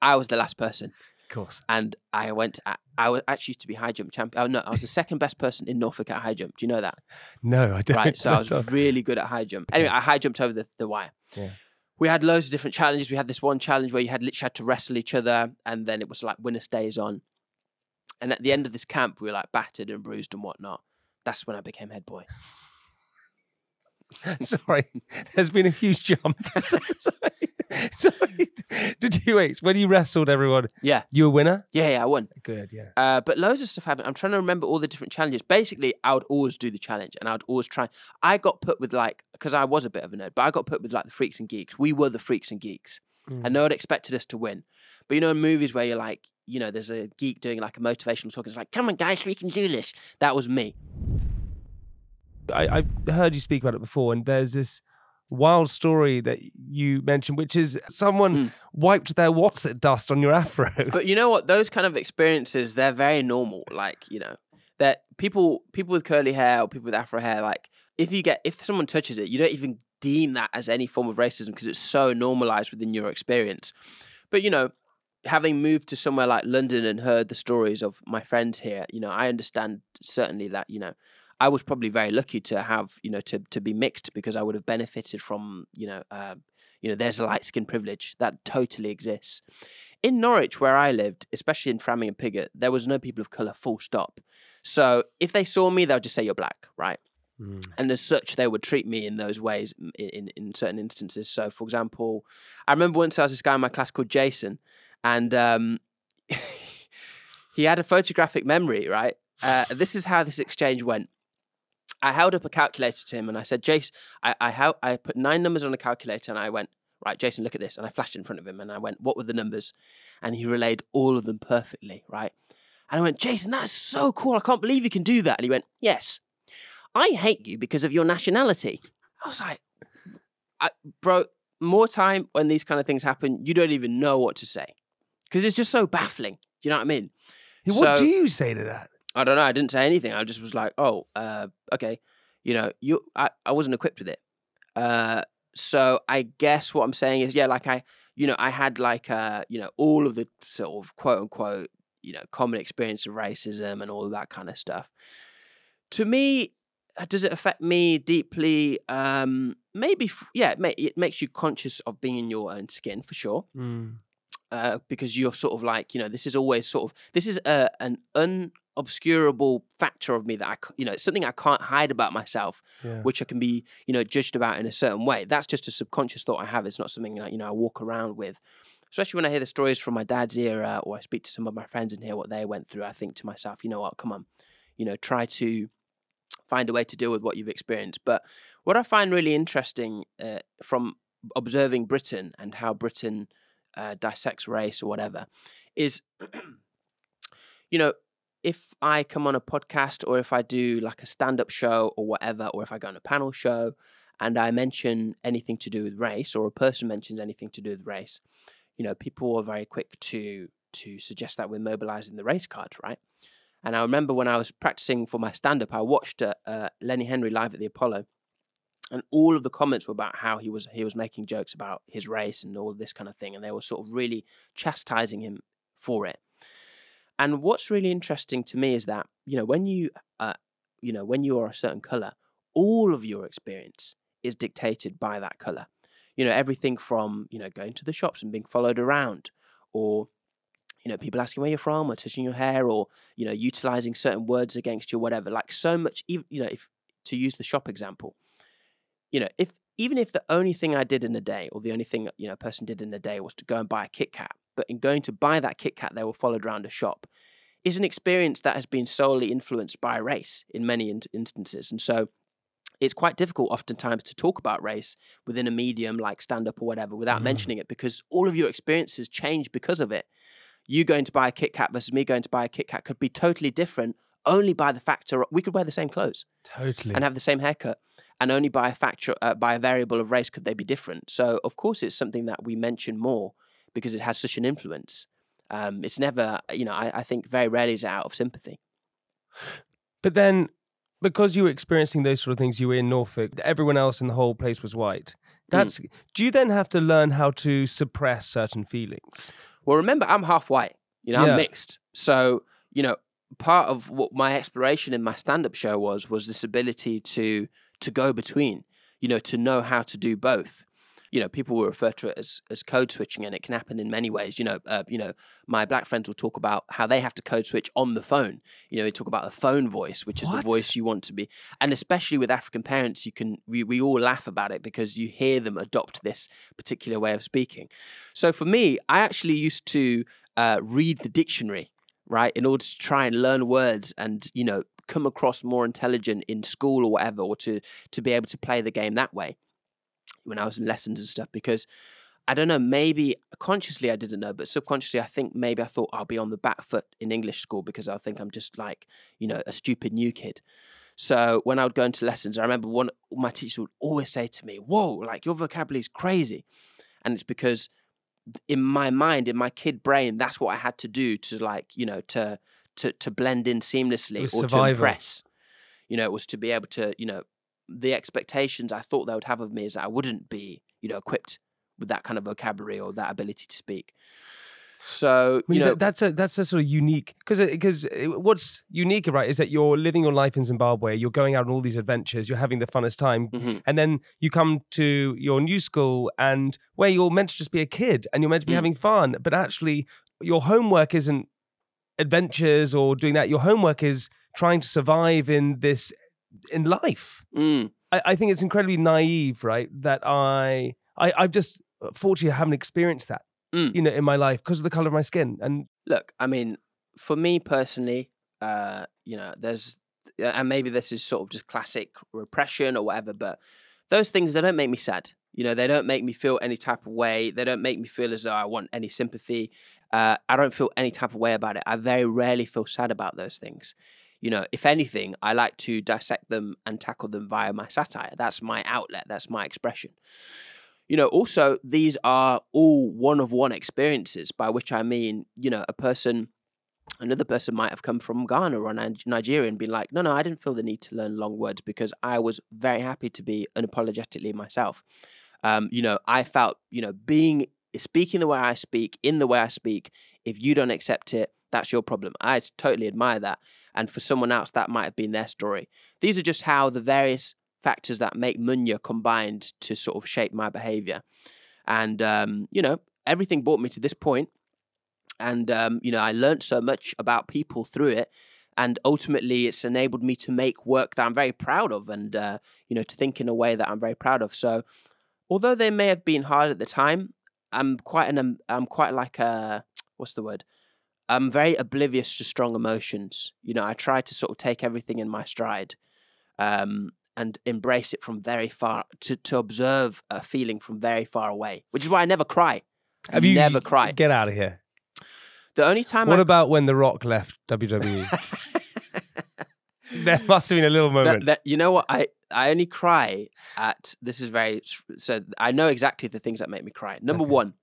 I was the last person. Of course. And I went, I, I was actually used to be high jump champion. Oh no, I was the second best person in Norfolk at high jump. Do you know that? No, I don't. Right, so I was all... really good at high jump. Anyway, I high jumped over the, the wire. Yeah. We had loads of different challenges. We had this one challenge where you had literally had to wrestle each other, and then it was like winner stays on. And at the end of this camp, we were like battered and bruised and whatnot. That's when I became head boy. Sorry, there's been a huge jump. Sorry. Sorry. Did you wait? When you wrestled everyone, yeah, you were winner? Yeah, yeah, I won. Good, yeah. Uh, but loads of stuff happened. I'm trying to remember all the different challenges. Basically, I would always do the challenge and I would always try. I got put with like, because I was a bit of a nerd, but I got put with like the freaks and geeks. We were the freaks and geeks. Mm. And no one expected us to win. But you know, in movies where you're like, you know, there's a geek doing like a motivational talk. It's like, come on guys, we can do this. That was me. I, I heard you speak about it before, and there's this wild story that you mentioned, which is someone mm. wiped their WhatsApp dust on your afro. But you know what? Those kind of experiences, they're very normal. Like, you know, that people people with curly hair or people with afro hair, like if you get if someone touches it, you don't even deem that as any form of racism because it's so normalized within your experience. But you know, having moved to somewhere like London and heard the stories of my friends here, you know, I understand certainly that, you know, I was probably very lucky to have, you know, to to be mixed because I would have benefited from, you know, uh, you know, there's a light skin privilege that totally exists. In Norwich, where I lived, especially in Framingham Pigott, there was no people of colour, full stop. So if they saw me, they would just say, you're black, right? Mm. And as such, they would treat me in those ways in, in, in certain instances. So for example, I remember once there was this guy in my class called Jason, and um, he had a photographic memory, right? Uh, this is how this exchange went. I held up a calculator to him and I said, Jason, I, I, I put nine numbers on a calculator and I went, right, Jason, look at this. And I flashed it in front of him and I went, what were the numbers? And he relayed all of them perfectly, right? And I went, Jason, that's so cool. I can't believe you can do that. And he went, yes, I hate you because of your nationality. I was like, I, bro, more time when these kind of things happen, you don't even know what to say because it's just so baffling. Do you know what I mean? What so, do you say to that? I don't know. I didn't say anything. I just was like, oh, uh, okay. You know, you, I, I wasn't equipped with it. Uh, so I guess what I'm saying is, yeah, like I, you know, I had like, uh, you know, all of the sort of quote unquote, you know, common experience of racism and all of that kind of stuff. To me, does it affect me deeply? Um, maybe, yeah, it, ma it makes you conscious of being in your own skin for sure. Mm. Uh, because you're sort of like, you know, this is always sort of, this is a, an un... obscurable factor of me that I, you know, it's something I can't hide about myself, yeah. which I can be, you know, judged about in a certain way. That's just a subconscious thought I have. It's not something like, you know, I walk around with, especially when I hear the stories from my dad's era or I speak to some of my friends and hear what they went through. I think to myself, you know what, come on, you know, try to find a way to deal with what you've experienced. But what I find really interesting uh, from observing Britain and how Britain uh, dissects race or whatever is, you know, if I come on a podcast or if I do like a stand-up show or whatever, or if I go on a panel show and I mention anything to do with race, or a person mentions anything to do with race, you know, people are very quick to to suggest that we're mobilizing the race card, right? And I remember when I was practicing for my stand-up, I watched uh, uh, Lenny Henry live at the Apollo, and all of the comments were about how he was he was making jokes about his race and all this kind of thing, and they were sort of really chastising him for it. And what's really interesting to me is that, you know, when you uh, you know, when you are a certain color, all of your experience is dictated by that color. You know, everything from, you know, going to the shops and being followed around, or, you know, people asking where you're from, or touching your hair, or, you know, utilizing certain words against you, whatever. Like, so much, you know, if to use the shop example, you know, if even if the only thing I did in a day, or the only thing, you know, a person did in a day was to go and buy a Kit Kat, but in going to buy that Kit Kat, they were followed around a shop, is an experience that has been solely influenced by race in many in instances. And so it's quite difficult oftentimes to talk about race within a medium like stand-up or whatever without mm. mentioning it, because all of your experiences change because of it. You going to buy a Kit Kat versus me going to buy a Kit Kat could be totally different only by the factor, we could wear the same clothes. Totally. And have the same haircut. And only by a factor, uh, by a variable of race could they be different. So of course it's something that we mention more, because it has such an influence. Um, it's never, you know, I, I think very rarely is it out of sympathy. But then, because you were experiencing those sort of things, you were in Norfolk, everyone else in the whole place was white. That's, mm. do you then have to learn how to suppress certain feelings? Well, remember, I'm half white, you know, yeah. I'm mixed. So, you know, part of what my exploration in my stand-up show was, was this ability to, to go between, you know, to know how to do both. You know, people will refer to it as, as code switching, and it can happen in many ways. You know, uh, you know, my black friends will talk about how they have to code switch on the phone. You know, they talk about the phone voice, which what? is the voice you want to be. And especially with African parents, you can, we, we all laugh about it because you hear them adopt this particular way of speaking. So for me, I actually used to uh, read the dictionary, right, in order to try and learn words and, you know, come across more intelligent in school or whatever, or to, to be able to play the game that way when I was in lessons and stuff, because I don't know, maybe consciously I didn't know, but subconsciously I think maybe I thought I'll be on the back foot in English school because I'll think I'm just like, you know, a stupid new kid. So when I would go into lessons, I remember one, my teacher would always say to me, whoa, like your vocabulary is crazy. And it's because in my mind, in my kid brain, that's what I had to do to like, you know, to, to, to blend in seamlessly or survival. To impress, you know, it was to be able to, you know, the expectations I thought they would have of me is that I wouldn't be, you know, equipped with that kind of vocabulary or that ability to speak. So, you I mean, know, that's a, that's a sort of unique, because, because what's unique, right, is that you're living your life in Zimbabwe, you're going out on all these adventures, you're having the funnest time. Mm-hmm. And then you come to your new school and where you're meant to just be a kid and you're meant to be mm-hmm. having fun, but actually your homework isn't adventures or doing that. Your homework is trying to survive in this in life. Mm. I, I think it's incredibly naive, right? That I, I, I've just, fortunately, I haven't experienced that, mm. you know, in my life because of the color of my skin. And look, I mean, for me personally, uh, you know, there's, and maybe this is sort of just classic repression or whatever, but those things, they don't make me sad. You know, they don't make me feel any type of way. They don't make me feel as though I want any sympathy. Uh, I don't feel any type of way about it. I very rarely feel sad about those things. You know, if anything, I like to dissect them and tackle them via my satire. That's my outlet. That's my expression. You know, also, these are all one-of-one experiences, by which I mean, you know, a person, another person might have come from Ghana or Nigeria and been like, no, no, I didn't feel the need to learn long words because I was very happy to be unapologetically myself. Um, you know, I felt, you know, being, speaking the way I speak, in the way I speak, if you don't accept it, that's your problem. I totally admire that. And for someone else, that might have been their story. These are just how the various factors that make Munya combined to sort of shape my behavior. And, um, you know, everything brought me to this point. And, um, you know, I learned so much about people through it. And ultimately, it's enabled me to make work that I'm very proud of and, uh, you know, to think in a way that I'm very proud of. So although they may have been hard at the time, I'm quite an, um, I'm quite like a, what's the word? I'm very oblivious to strong emotions. You know, I try to sort of take everything in my stride um, and embrace it from very far, to, to observe a feeling from very far away, which is why I never cry. I Have you, never cry. Get out of here. The only time. What I... about when The Rock left W W E? There must have been a little moment. That, that, you know what? I, I only cry at, this is very, so I know exactly the things that make me cry. Number okay. one,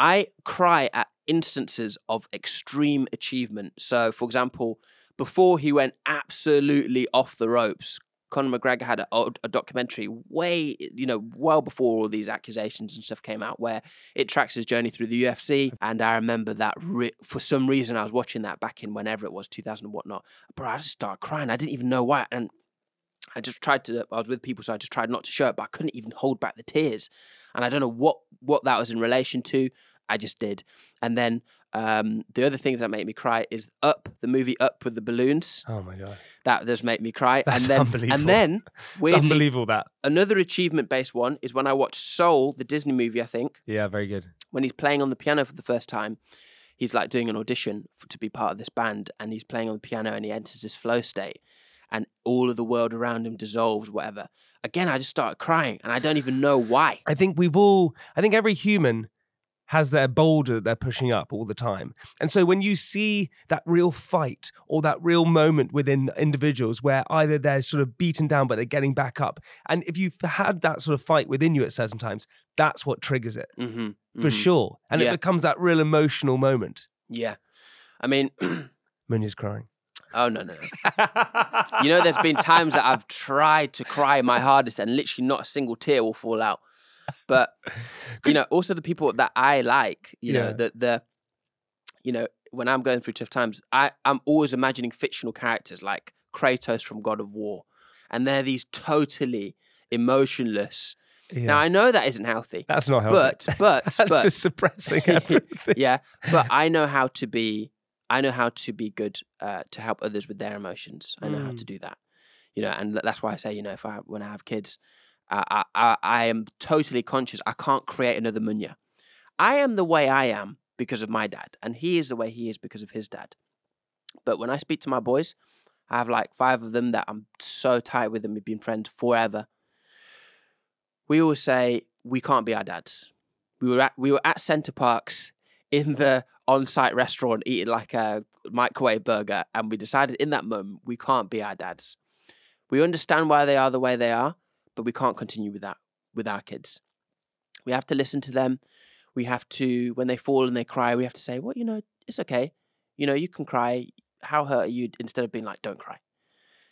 I cry at instances of extreme achievement. So for example, before he went absolutely off the ropes, Conor McGregor had a, a documentary way, you know, well before all these accusations and stuff came out, where it tracks his journey through the U F C. And I remember that re for some reason I was watching that back in whenever it was, two thousand and whatnot. Bro, I just started crying. I didn't even know why. And I just tried to, I was with people, so I just tried not to show it, but I couldn't even hold back the tears. And I don't know what, what that was in relation to. I just did. And then um, the other things that make me cry is Up, the movie Up with the balloons. Oh my God. That does make me cry. That's and then, unbelievable. And then, weirdly, it's unbelievable that. Another achievement-based one is when I watched Soul, the Disney movie, I think. Yeah, very good. When he's playing on the piano for the first time, he's like doing an audition for, to be part of this band, and he's playing on the piano and he enters this flow state and all of the world around him dissolves, whatever. Again, I just started crying and I don't even know why. I think we've all, I think every human has their boulder that they're pushing up all the time. And so when you see that real fight or that real moment within individuals where either they're sort of beaten down but they're getting back up, and if you've had that sort of fight within you at certain times, that's what triggers it, mm-hmm, for mm-hmm. sure. And yeah. it becomes that real emotional moment. Yeah. I mean... Munya's crying. Oh, no, no, no. You know, there's been times that I've tried to cry my hardest and literally not a single tear will fall out. But, you know, also the people that I like, you yeah. know, the, the, you know, when I'm going through tough times, I, I'm always imagining fictional characters like Kratos from God of War. And they're these totally emotionless. Yeah. Now, I know that isn't healthy. That's not healthy. But, but, That's but, just suppressing everything. Yeah. But I know how to be, I know how to be good uh, to help others with their emotions. I know mm. how to do that. You know, and that's why I say, you know, if I, when I have kids, I, I, I am totally conscious. I can't create another Munya. I am the way I am because of my dad, and he is the way he is because of his dad. But when I speak to my boys, I have like five of them that I'm so tight with and we've been friends forever. We always say, we can't be our dads. We were at, we were at Centre Parcs in the on-site restaurant eating like a microwave burger, and we decided in that moment, we can't be our dads. We understand why they are the way they are, but we can't continue with that with our kids. We have to listen to them. We have to, when they fall and they cry, we have to say, well, you know, it's okay. You know, you can cry. How hurt are you? Instead of being like, don't cry.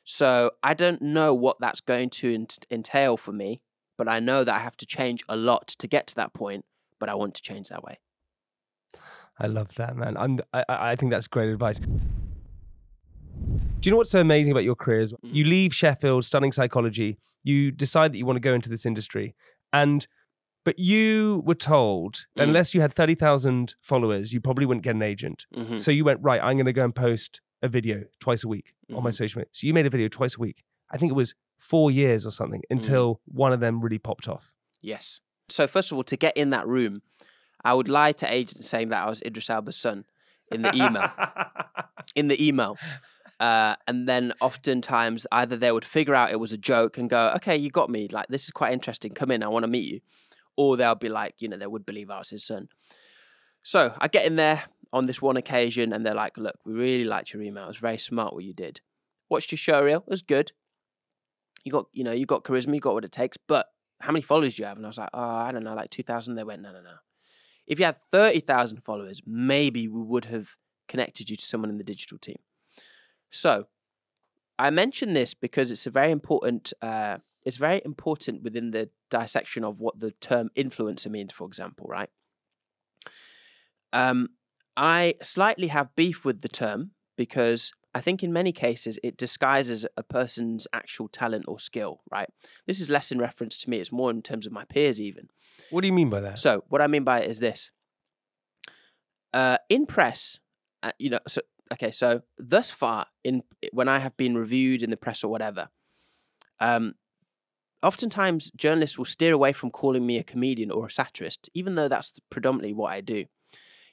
So I don't know what that's going to entail for me, but I know that I have to change a lot to get to that point, but I want to change that way. I love that, man. I'm, I, I think that's great advice. Do you know what's so amazing about your career is you leave Sheffield studying psychology, you decide that you want to go into this industry, and but you were told that mm. unless you had thirty thousand followers, you probably wouldn't get an agent. Mm-hmm. So you went, right, I'm going to go and post a video twice a week mm-hmm. on my social media. So you made a video twice a week. I think it was four years or something until mm. one of them really popped off. Yes. So first of all, to get in that room, I would lie to agents saying that I was Idris Elba's son in the email. in the email. Uh, and then oftentimes either they would figure out it was a joke and go, okay, you got me. Like, this is quite interesting. Come in, I want to meet you. Or they'll be like, you know, they would believe I was his son. So I get in there on this one occasion and they're like, look, we really liked your email. It was very smart what you did. Watched your show reel. It was good. You got, you know, you got charisma, you got what it takes, but how many followers do you have? And I was like, oh, I don't know, like two thousand. They went, no, no, no. If you had thirty thousand followers, maybe we would have connected you to someone in the digital team. So, I mention this because it's a very important. Uh, it's very important within the dissection of what the term influencer means. For example, right? Um, I slightly have beef with the term because I think in many cases it disguises a person's actual talent or skill. Right? This is less in reference to me. It's more in terms of my peers, even. What do you mean by that? So, what I mean by it is this: uh, in press, uh, you know, so. Okay, so thus far, in when I have been reviewed in the press or whatever, um, oftentimes journalists will steer away from calling me a comedian or a satirist, even though that's predominantly what I do.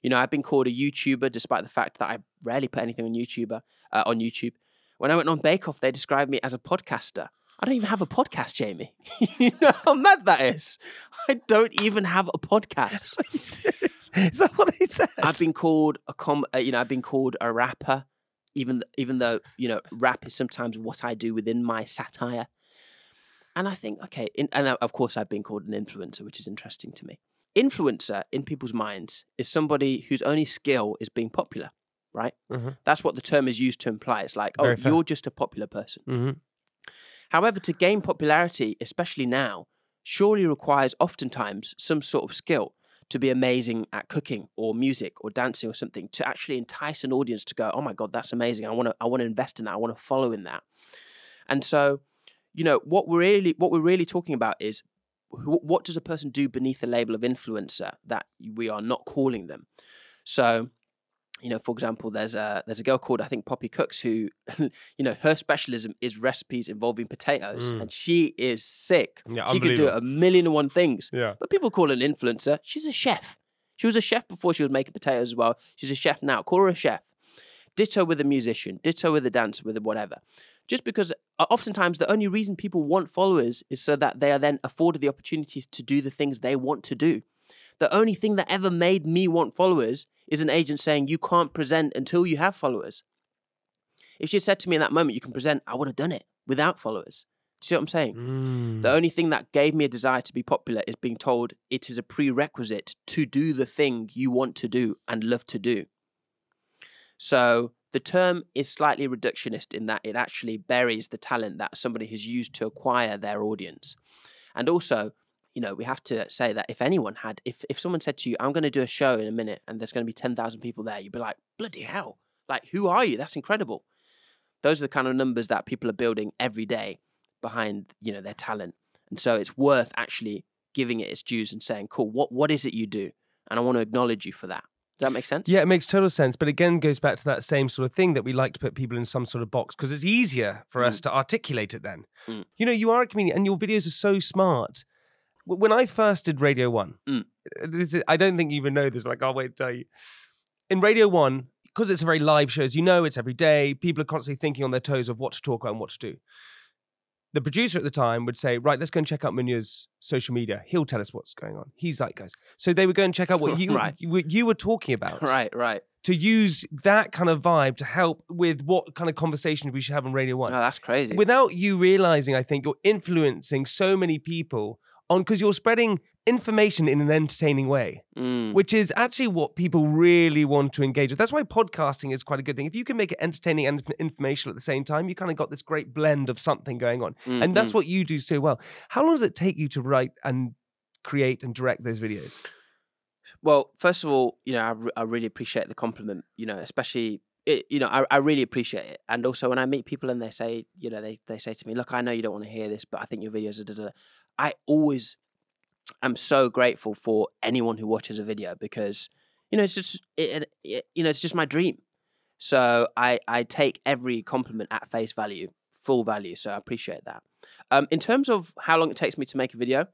You know, I've been called a YouTuber, despite the fact that I rarely put anything on YouTuber uh, on YouTube. When I went on Bake Off, they described me as a podcaster. I don't even have a podcast, Jamie. You know how mad that is. I don't even have a podcast. Are you serious? Is that what they said? I've been called a com. Uh, you know, I've been called a rapper, even th even though you know rap is sometimes what I do within my satire. And I think, okay, in, and of course I've been called an influencer, which is interesting to me. Influencer in people's minds is somebody whose only skill is being popular, right? Mm-hmm. That's what the term is used to imply. It's like, Very oh, fair. You're just a popular person. Mm-hmm. However, to gain popularity, especially now, surely requires oftentimes some sort of skill to be amazing at cooking or music or dancing or something to actually entice an audience to go, oh my God, that's amazing. I want to I want to invest in that. I want to follow in that. And so, you know, what we're really what we're really talking about is wh what does a person do beneath the label of influencer that we are not calling them? So, you know, for example, there's a there's a girl called, I think, Poppy Cooks who, you know, her specialism is recipes involving potatoes, mm. and she is sick. Yeah, she could do a million and one things. Yeah. But people call her an influencer. She's a chef. She was a chef before she was making potatoes as well. She's a chef now. Call her a chef. Ditto with a musician. Ditto with a dancer. With a whatever. Just because oftentimes the only reason people want followers is so that they are then afforded the opportunities to do the things they want to do. The only thing that ever made me want followers is an agent saying you can't present until you have followers. If she had said to me in that moment, you can present, I would have done it without followers. Do you see what I'm saying? Mm. The only thing that gave me a desire to be popular is being told it is a prerequisite to do the thing you want to do and love to do. So the term is slightly reductionist in that it actually buries the talent that somebody has used to acquire their audience. And also, you know, we have to say that if anyone had, if, if someone said to you, I'm going to do a show in a minute and there's going to be ten thousand people there, you'd be like, bloody hell. Like, who are you? That's incredible. Those are the kind of numbers that people are building every day behind, you know, their talent. And so it's worth actually giving it its dues and saying, cool, what, what is it you do? And I want to acknowledge you for that. Does that make sense? Yeah, it makes total sense. But again, goes back to that same sort of thing that we like to put people in some sort of box because it's easier for mm. us to articulate it then. Mm. You know, you are a comedian and your videos are so smart. When I first did Radio One, mm. this is, I don't think you even know this, but I can't wait to tell you. In Radio One, because it's a very live show, as you know, it's every day. People are constantly thinking on their toes of what to talk about and what to do. The producer at the time would say, right, let's go and check out Munya's social media. He'll tell us what's going on. He's like, guys. So they would go and check out what you, right. you, you were talking about. Right, right. To use that kind of vibe to help with what kind of conversations we should have on Radio One. Oh, that's crazy. Without you realizing, I think, you're influencing so many people on, because you're spreading information in an entertaining way, mm. which is actually what people really want to engage with. That's why podcasting is quite a good thing. If you can make it entertaining and informational at the same time, you kind of got this great blend of something going on. Mm-hmm. And that's what you do so well. How long does it take you to write and create and direct those videos? Well, first of all, you know, I, re I really appreciate the compliment, you know, especially, it, you know, I, I really appreciate it. And also when I meet people and they say, you know, they, they say to me, look, I know you don't want to hear this, but I think your videos are da-da-da. I always am so grateful for anyone who watches a video because, you know, it's just, it, it, you know, it's just my dream. So I, I take every compliment at face value, full value. So I appreciate that. Um, in terms of how long it takes me to make a video,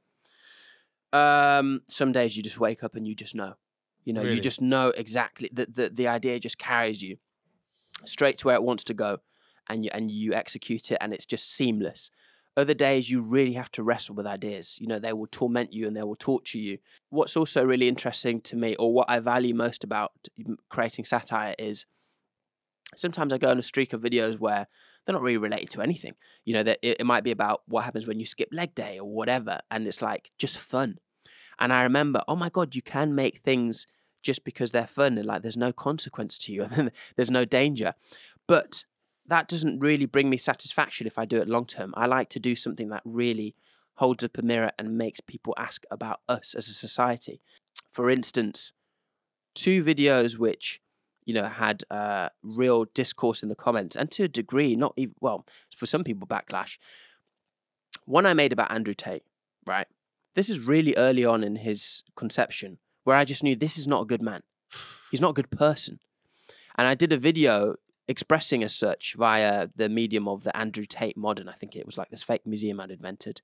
um, some days you just wake up and you just know, you know, really? You just know exactly that the, the idea just carries you straight to where it wants to go and you, and you execute it and it's just seamless. Other days, you really have to wrestle with ideas. You know, they will torment you and they will torture you. What's also really interesting to me, or what I value most about creating satire, is sometimes I go on a streak of videos where they're not really related to anything. You know, that it might be about what happens when you skip leg day or whatever, and it's like just fun. And I remember, oh my God, you can make things just because they're fun and like there's no consequence to you and there's no danger. But that doesn't really bring me satisfaction if I do it long term. I like to do something that really holds up a mirror and makes people ask about us as a society. For instance, two videos which, you know, had uh, real discourse in the comments and to a degree, not even, well, for some people, backlash. One I made about Andrew Tate, right? This is really early on in his conception where I just knew this is not a good man. He's not a good person. And I did a video expressing as such via the medium of the Andrew Tate Modern. I think it was like this fake museum I'd invented.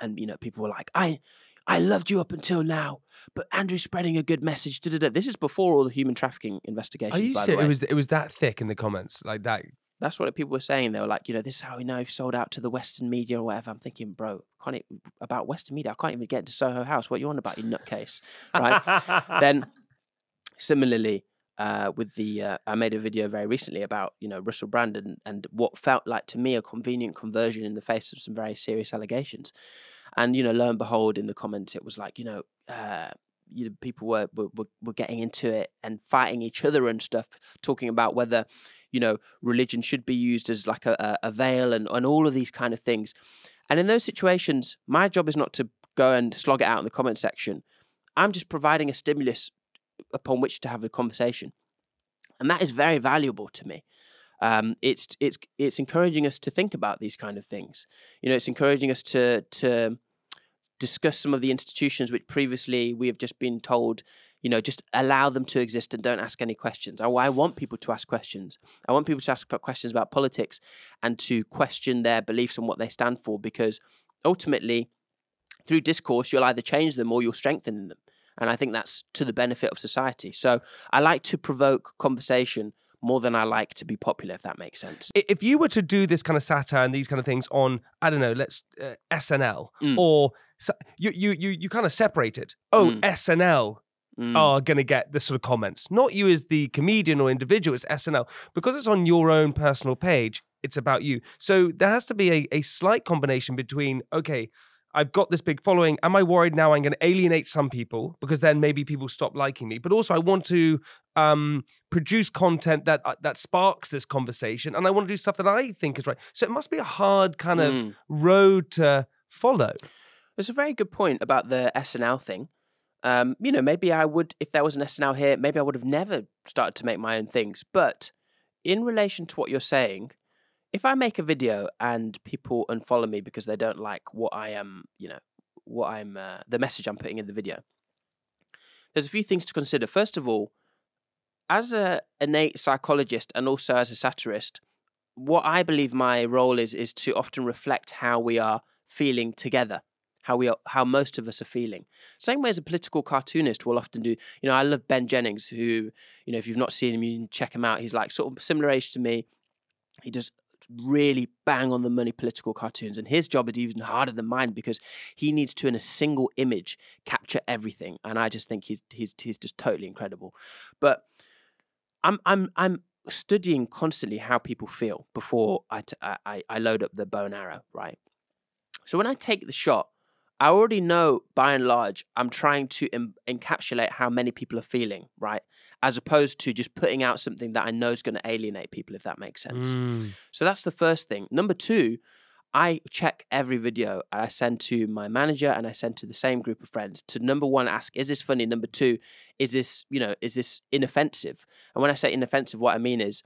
And, you know, people were like, I I loved you up until now, but Andrew's spreading a good message. Da, da, da. This is before all the human trafficking investigations, by the way. It was, it was that thick in the comments, like that That's what people were saying. They were like, you know, this is how we know you've sold out to the Western media or whatever. I'm thinking, bro, can't it, about Western media, I can't even get into Soho House. What are you on about, you nutcase? Right? Then, similarly, uh, with the, uh, I made a video very recently about, you know, Russell Brand and, and what felt like to me a convenient conversion in the face of some very serious allegations. And, you know, lo and behold, in the comments, it was like, you know, uh, you know, people were, were, were getting into it and fighting each other and stuff, talking about whether, you know, religion should be used as like a, a veil and, and all of these kind of things. And in those situations, my job is not to go and slog it out in the comment section. I'm just providing a stimulus upon which to have a conversation. And that is very valuable to me. Um, it's, it's, it's encouraging us to think about these kind of things. You know, it's encouraging us to, to discuss some of the institutions which previously we have just been told, you know, just allow them to exist and don't ask any questions. I, I want people to ask questions. I want people to ask questions about politics and to question their beliefs and what they stand for, because ultimately, through discourse, you'll either change them or you'll strengthen them. And I think that's to the benefit of society. So I like to provoke conversation more than I like to be popular, if that makes sense. If you were to do this kind of satire and these kind of things on, I don't know, let's uh, S N L, mm. or you, you, you, you kind of separate it. Oh, mm. S N L. Mm. Are going to get this sort of comments. Not you as the comedian or individual, it's S N L. Because it's on your own personal page, it's about you. So there has to be a, a slight combination between, okay, I've got this big following. Am I worried now I'm going to alienate some people? Because then maybe people stop liking me. But also I want to um, produce content that uh, that sparks this conversation. And I want to do stuff that I think is right. So it must be a hard kind mm. of road to follow. It's a very good point about the S N L thing. Um, you know, maybe I would, if there was an S N L here, maybe I would have never started to make my own things. But in relation to what you're saying, if I make a video and people unfollow me because they don't like what I am, you know, what I'm, uh, the message I'm putting in the video, there's a few things to consider. First of all, as an innate psychologist and also as a satirist, what I believe my role is, is to often reflect how we are feeling together. How we are, how most of us are feeling. Same way as a political cartoonist will often do. You know, I love Ben Jennings, who, you know, if you've not seen him, you can check him out. He's like sort of similar age to me. He does really bang on the money political cartoons, and his job is even harder than mine because he needs to, in a single image, capture everything. And I just think he's he's he's just totally incredible. But I'm I'm I'm studying constantly how people feel before I t I I load up the bow and arrow, right? So when I take the shot, I already know, by and large, I'm trying to em encapsulate how many people are feeling, right? As opposed to just putting out something that I know is going to alienate people, if that makes sense. Mm. So that's the first thing. Number two, I check every video and I send to my manager and I send to the same group of friends to, number one, ask, is this funny? Number two, is this, you know, is this inoffensive? And when I say inoffensive, what I mean is,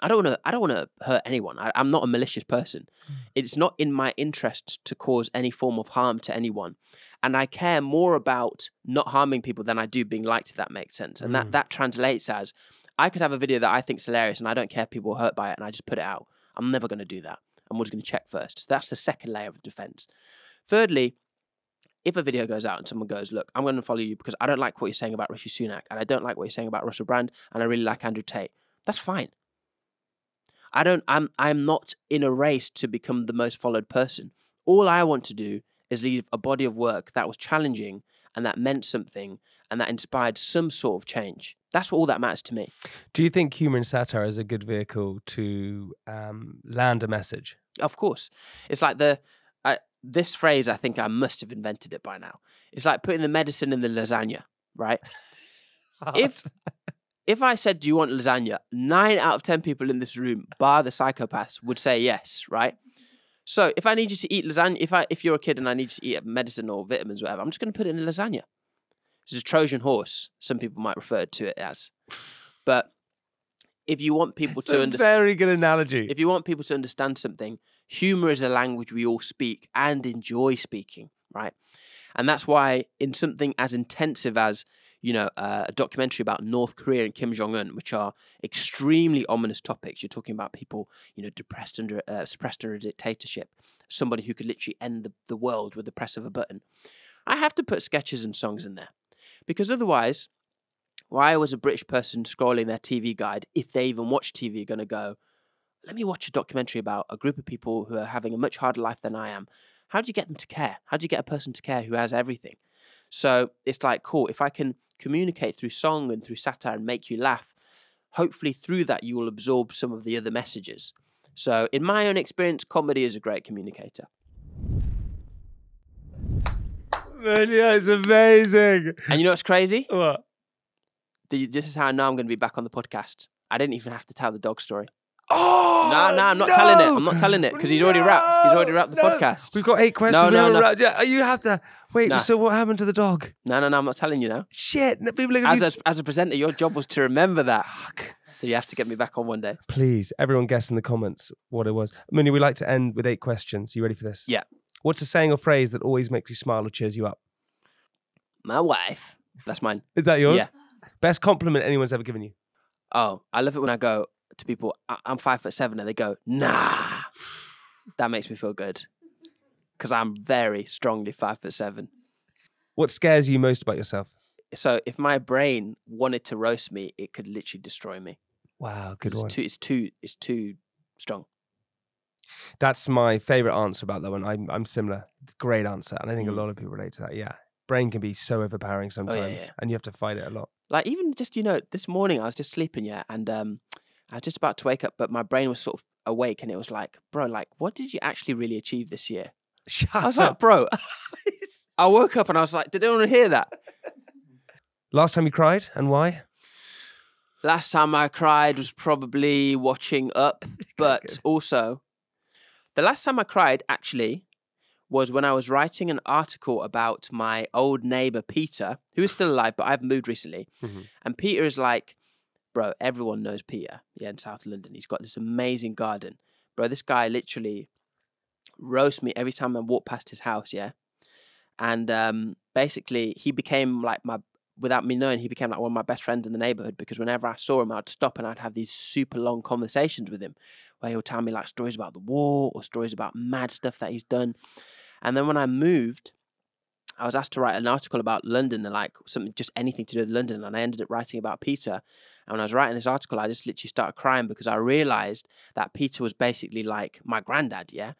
I don't want to. I don't want to hurt anyone. I, I'm not a malicious person. It's not in my interest to cause any form of harm to anyone, and I care more about not harming people than I do being liked. If that makes sense, and mm. that that translates as I could have a video that I think's hilarious, and I don't care if people are hurt by it, and I just put it out. I'm never going to do that. I'm always going to check first. So that's the second layer of defense. Thirdly, if a video goes out and someone goes, look, I'm going to follow you because I don't like what you're saying about Rishi Sunak, and I don't like what you're saying about Russell Brand, and I really like Andrew Tate. That's fine. I don't, I'm, I'm not in a race to become the most followed person. All I want to do is leave a body of work that was challenging and that meant something and that inspired some sort of change. That's all that matters to me. Do you think humour and satire is a good vehicle to um, land a message? Of course. It's like the, I, this phrase, I think I must have invented it by now. It's like putting the medicine in the lasagna, right? if... If I said, do you want lasagna? Nine out of ten people in this room, bar the psychopaths, would say yes, right? So if I need you to eat lasagna, if I, if you're a kid and I need you to eat medicine or vitamins or whatever, I'm just going to put it in the lasagna. This is a Trojan horse, some people might refer to it as. But if you want people to understand... It's a very good analogy. If you want people to understand something, humour is a language we all speak and enjoy speaking, right? And that's why in something as intensive as... you know, uh, a documentary about North Korea and Kim Jong-un, which are extremely ominous topics. You're talking about people, you know, depressed under, uh, suppressed under a dictatorship, somebody who could literally end the, the world with the press of a button. I have to put sketches and songs in there because otherwise, why was a British person scrolling their T V guide, if they even watch T V, going to go, let me watch a documentary about a group of people who are having a much harder life than I am. How do you get them to care? How do you get a person to care who has everything? So it's like, cool, if I can communicate through song and through satire and make you laugh, hopefully through that you will absorb some of the other messages. So in my own experience, comedy is a great communicator. Munya, it's amazing. And you know what's crazy? What? The, this is how I know I'm going to be back on the podcast. I didn't even have to tell the dog story. Oh no, no, I'm not no. telling it. I'm not telling it because he's already no. wrapped. He's already wrapped the no. podcast. We've got eight questions. No, no, no. Yeah, you have to wait. No. So what happened to the dog? No, no, no. I'm not telling you now. Shit. People are as, be... a, as a presenter, your job was to remember that. Fuck. So you have to get me back on one day. Please, everyone, guess in the comments what it was. Munya, we like to end with eight questions. Are you ready for this? Yeah. What's a saying or phrase that always makes you smile or cheers you up? My wife. That's mine. Is that yours? Yeah. Best compliment anyone's ever given you? Oh, I love it when I go to people, I'm five foot seven, and they go, nah. That makes me feel good. Because I'm very strongly five foot seven. What scares you most about yourself? So if my brain wanted to roast me, it could literally destroy me. Wow, good one. It's too, it's too, it's too strong. That's my favourite answer about that one. I'm, I'm similar. Great answer. And I think mm. a lot of people relate to that, yeah. Brain can be so overpowering sometimes. Oh, yeah, yeah. And you have to fight it a lot. Like even just, you know, this morning I was just sleeping, yeah, and um, I was just about to wake up, but my brain was sort of awake and it was like, bro, like, what did you actually really achieve this year? Shut I was up. like, bro. I woke up and I was like, did anyone hear that? Last time you cried and why? Last time I cried was probably watching Up, but Good. also... The last time I cried, actually, was when I was writing an article about my old neighbour, Peter, who is still alive, but I've moved recently. Mm-hmm. And Peter is like, bro, everyone knows Peter, yeah, in South London. He's got this amazing garden. Bro, this guy literally roasts me every time I walk past his house, yeah? And um, basically, he became like my, without me knowing, he became like one of my best friends in the neighbourhood because whenever I saw him, I'd stop and I'd have these super long conversations with him, where he'll tell me like stories about the war or stories about mad stuff that he's done. And then when I moved, I was asked to write an article about London and like something, just anything to do with London. And I ended up writing about Peter. And when I was writing this article, I just literally started crying because I realized that Peter was basically like my granddad, yeah?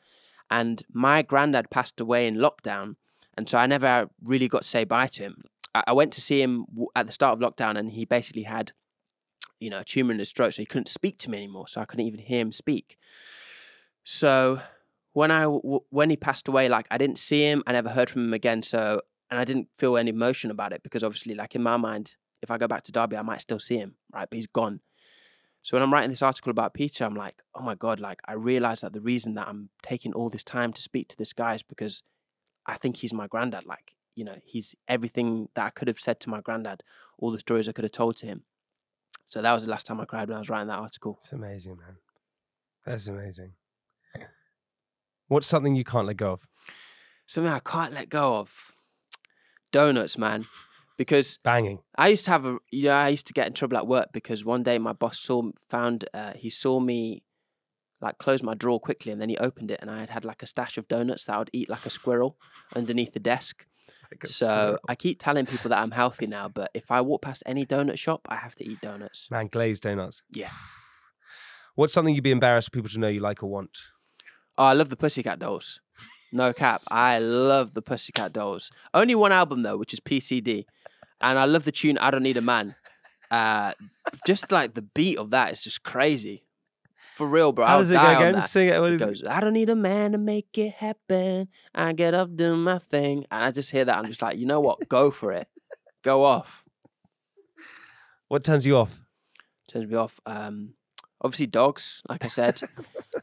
And my granddad passed away in lockdown. And so I never really got to say bye to him. I, I went to see him at the start of lockdown and he basically had, you know, a tumour in his throat, so he couldn't speak to me anymore, so I couldn't even hear him speak. So when I w when he passed away, like, I didn't see him, I never heard from him again, so, and I didn't feel any emotion about it, because obviously, like, in my mind, if I go back to Derby, I might still see him, right, but he's gone. So when I'm writing this article about Peter, I'm like, oh my God, like, I realise that the reason that I'm taking all this time to speak to this guy is because I think he's my granddad, like, you know, he's everything that I could have said to my granddad, all the stories I could have told to him. So that was the last time I cried when I was writing that article. It's amazing, man. That's amazing. What's something you can't let go of? Something I can't let go of? Donuts, man. Because banging. I used to have a, you know, I used to get in trouble at work because one day my boss saw, found, uh, he saw me like close my drawer quickly and then he opened it and I had had like a stash of donuts that I would eat like a squirrel underneath the desk. Like so squirrel. I keep telling people that I'm healthy now, but if I walk past any donut shop, I have to eat donuts. Man, glazed donuts. Yeah. What's something you'd be embarrassed for people to know you like or want? Oh, I love the Pussycat Dolls. No cap. I love the Pussycat Dolls. Only one album though, which is P C D. And I love the tune, I Don't Need a Man. Uh, just like the beat of that is just crazy. For real, bro. How I was dying on that. Sing it. What is it goes, it? I don't need a man to make it happen. I get up, do my thing. And I just hear that. I'm just like, you know what? Go for it. Go off. What turns you off? Turns me off. Um, obviously dogs, like I said.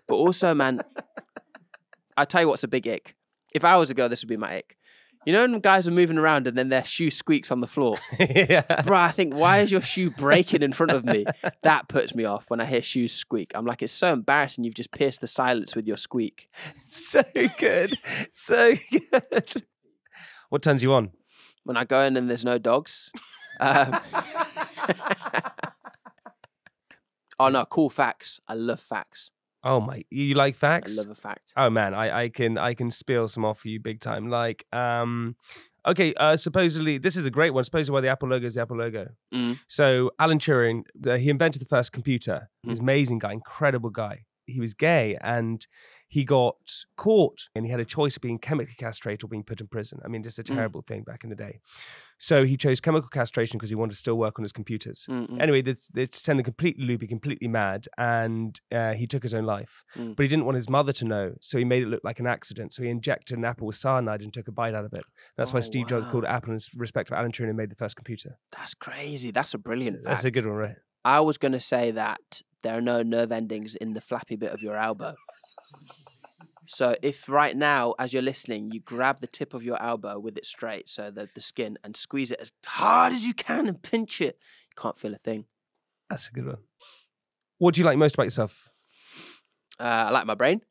But also, man, I tell you what's a big ick. If I was a girl, this would be my ick. You know when guys are moving around and then their shoe squeaks on the floor? Yeah. Bro, I think, why is your shoe breaking in front of me? That puts me off when I hear shoes squeak. I'm like, it's so embarrassing. You've just pierced the silence with your squeak. So good. So good. What turns you on? When I go in and there's no dogs. Um, oh, no, cool facts. I love facts. Oh my, you like facts? I love a fact. Oh man, I, I can I can spill some off for you big time. Like, um, okay, uh, supposedly, this is a great one. Supposedly why the Apple logo is the Apple logo. Mm. So Alan Turing, uh, he invented the first computer. Mm. He's an amazing guy, incredible guy. he was gay, and he got caught and he had a choice of being chemically castrated or being put in prison. I mean, it's a terrible mm. thing back in the day. So he chose chemical castration because he wanted to still work on his computers. Mm-mm. Anyway, they, they sent him completely loopy, completely mad, and uh, he took his own life. Mm. But he didn't want his mother to know, so he made it look like an accident. So he injected an apple with cyanide and took a bite out of it. That's oh, why Steve wow. Jobs called Apple in respect of Alan Turing and made the first computer. That's crazy. That's a brilliant fact. That's a good one, right? I was going to say that there are no nerve endings in the flappy bit of your elbow. So if right now, as you're listening, you grab the tip of your elbow with it straight, so the, the skin, and squeeze it as hard as you can and pinch it, you can't feel a thing. That's a good one. What do you like most about yourself? Uh, I like my brain.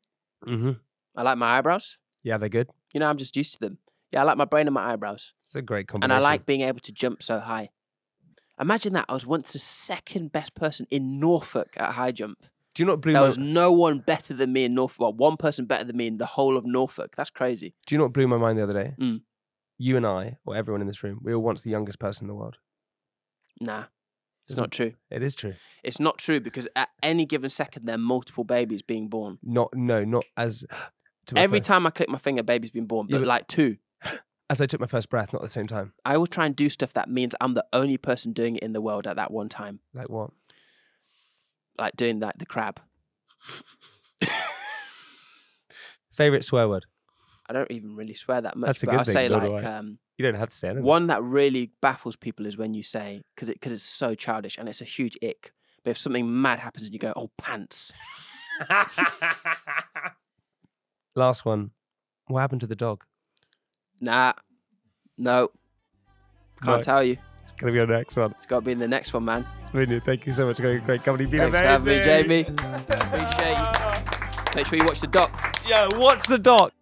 Mm-hmm. I like my eyebrows. Yeah, they're good. You know, I'm just used to them. Yeah, I like my brain and my eyebrows. It's a great combination. And I like being able to jump so high. Imagine that. I was once the second best person in Norfolk at high jump. Do you know what blew there my... was no one better than me in Norfolk. Well, one person better than me in the whole of Norfolk. That's crazy. Do you know what blew my mind the other day? Mm. You and I, or everyone in this room, we were once the youngest person in the world. Nah, it's not true. It is true. It's not true because at any given second, there are multiple babies being born. Not, no, not as... Every first... time I click my finger, baby's been born, but yeah, like two. As I took my first breath, not at the same time. I will try and do stuff that means I'm the only person doing it in the world at that one time. Like what? Like doing that, the crab. Favorite swear word? I don't even really swear that much. That's a but good I thing, say like I. Um, you don't have to say anything. One that really baffles people is when you say, because it, because it's so childish and it's a huge ick. But if something mad happens and you go, oh, pants. Last one. What happened to the dog? Nah. No. Can't no. tell you. It's going to be our next one. It's got to be in the next one, man. Munya, thank you so much for great company. Been Thanks amazing. for having me, Jamie. Appreciate you. Make sure you watch the doc. Yeah, watch the doc.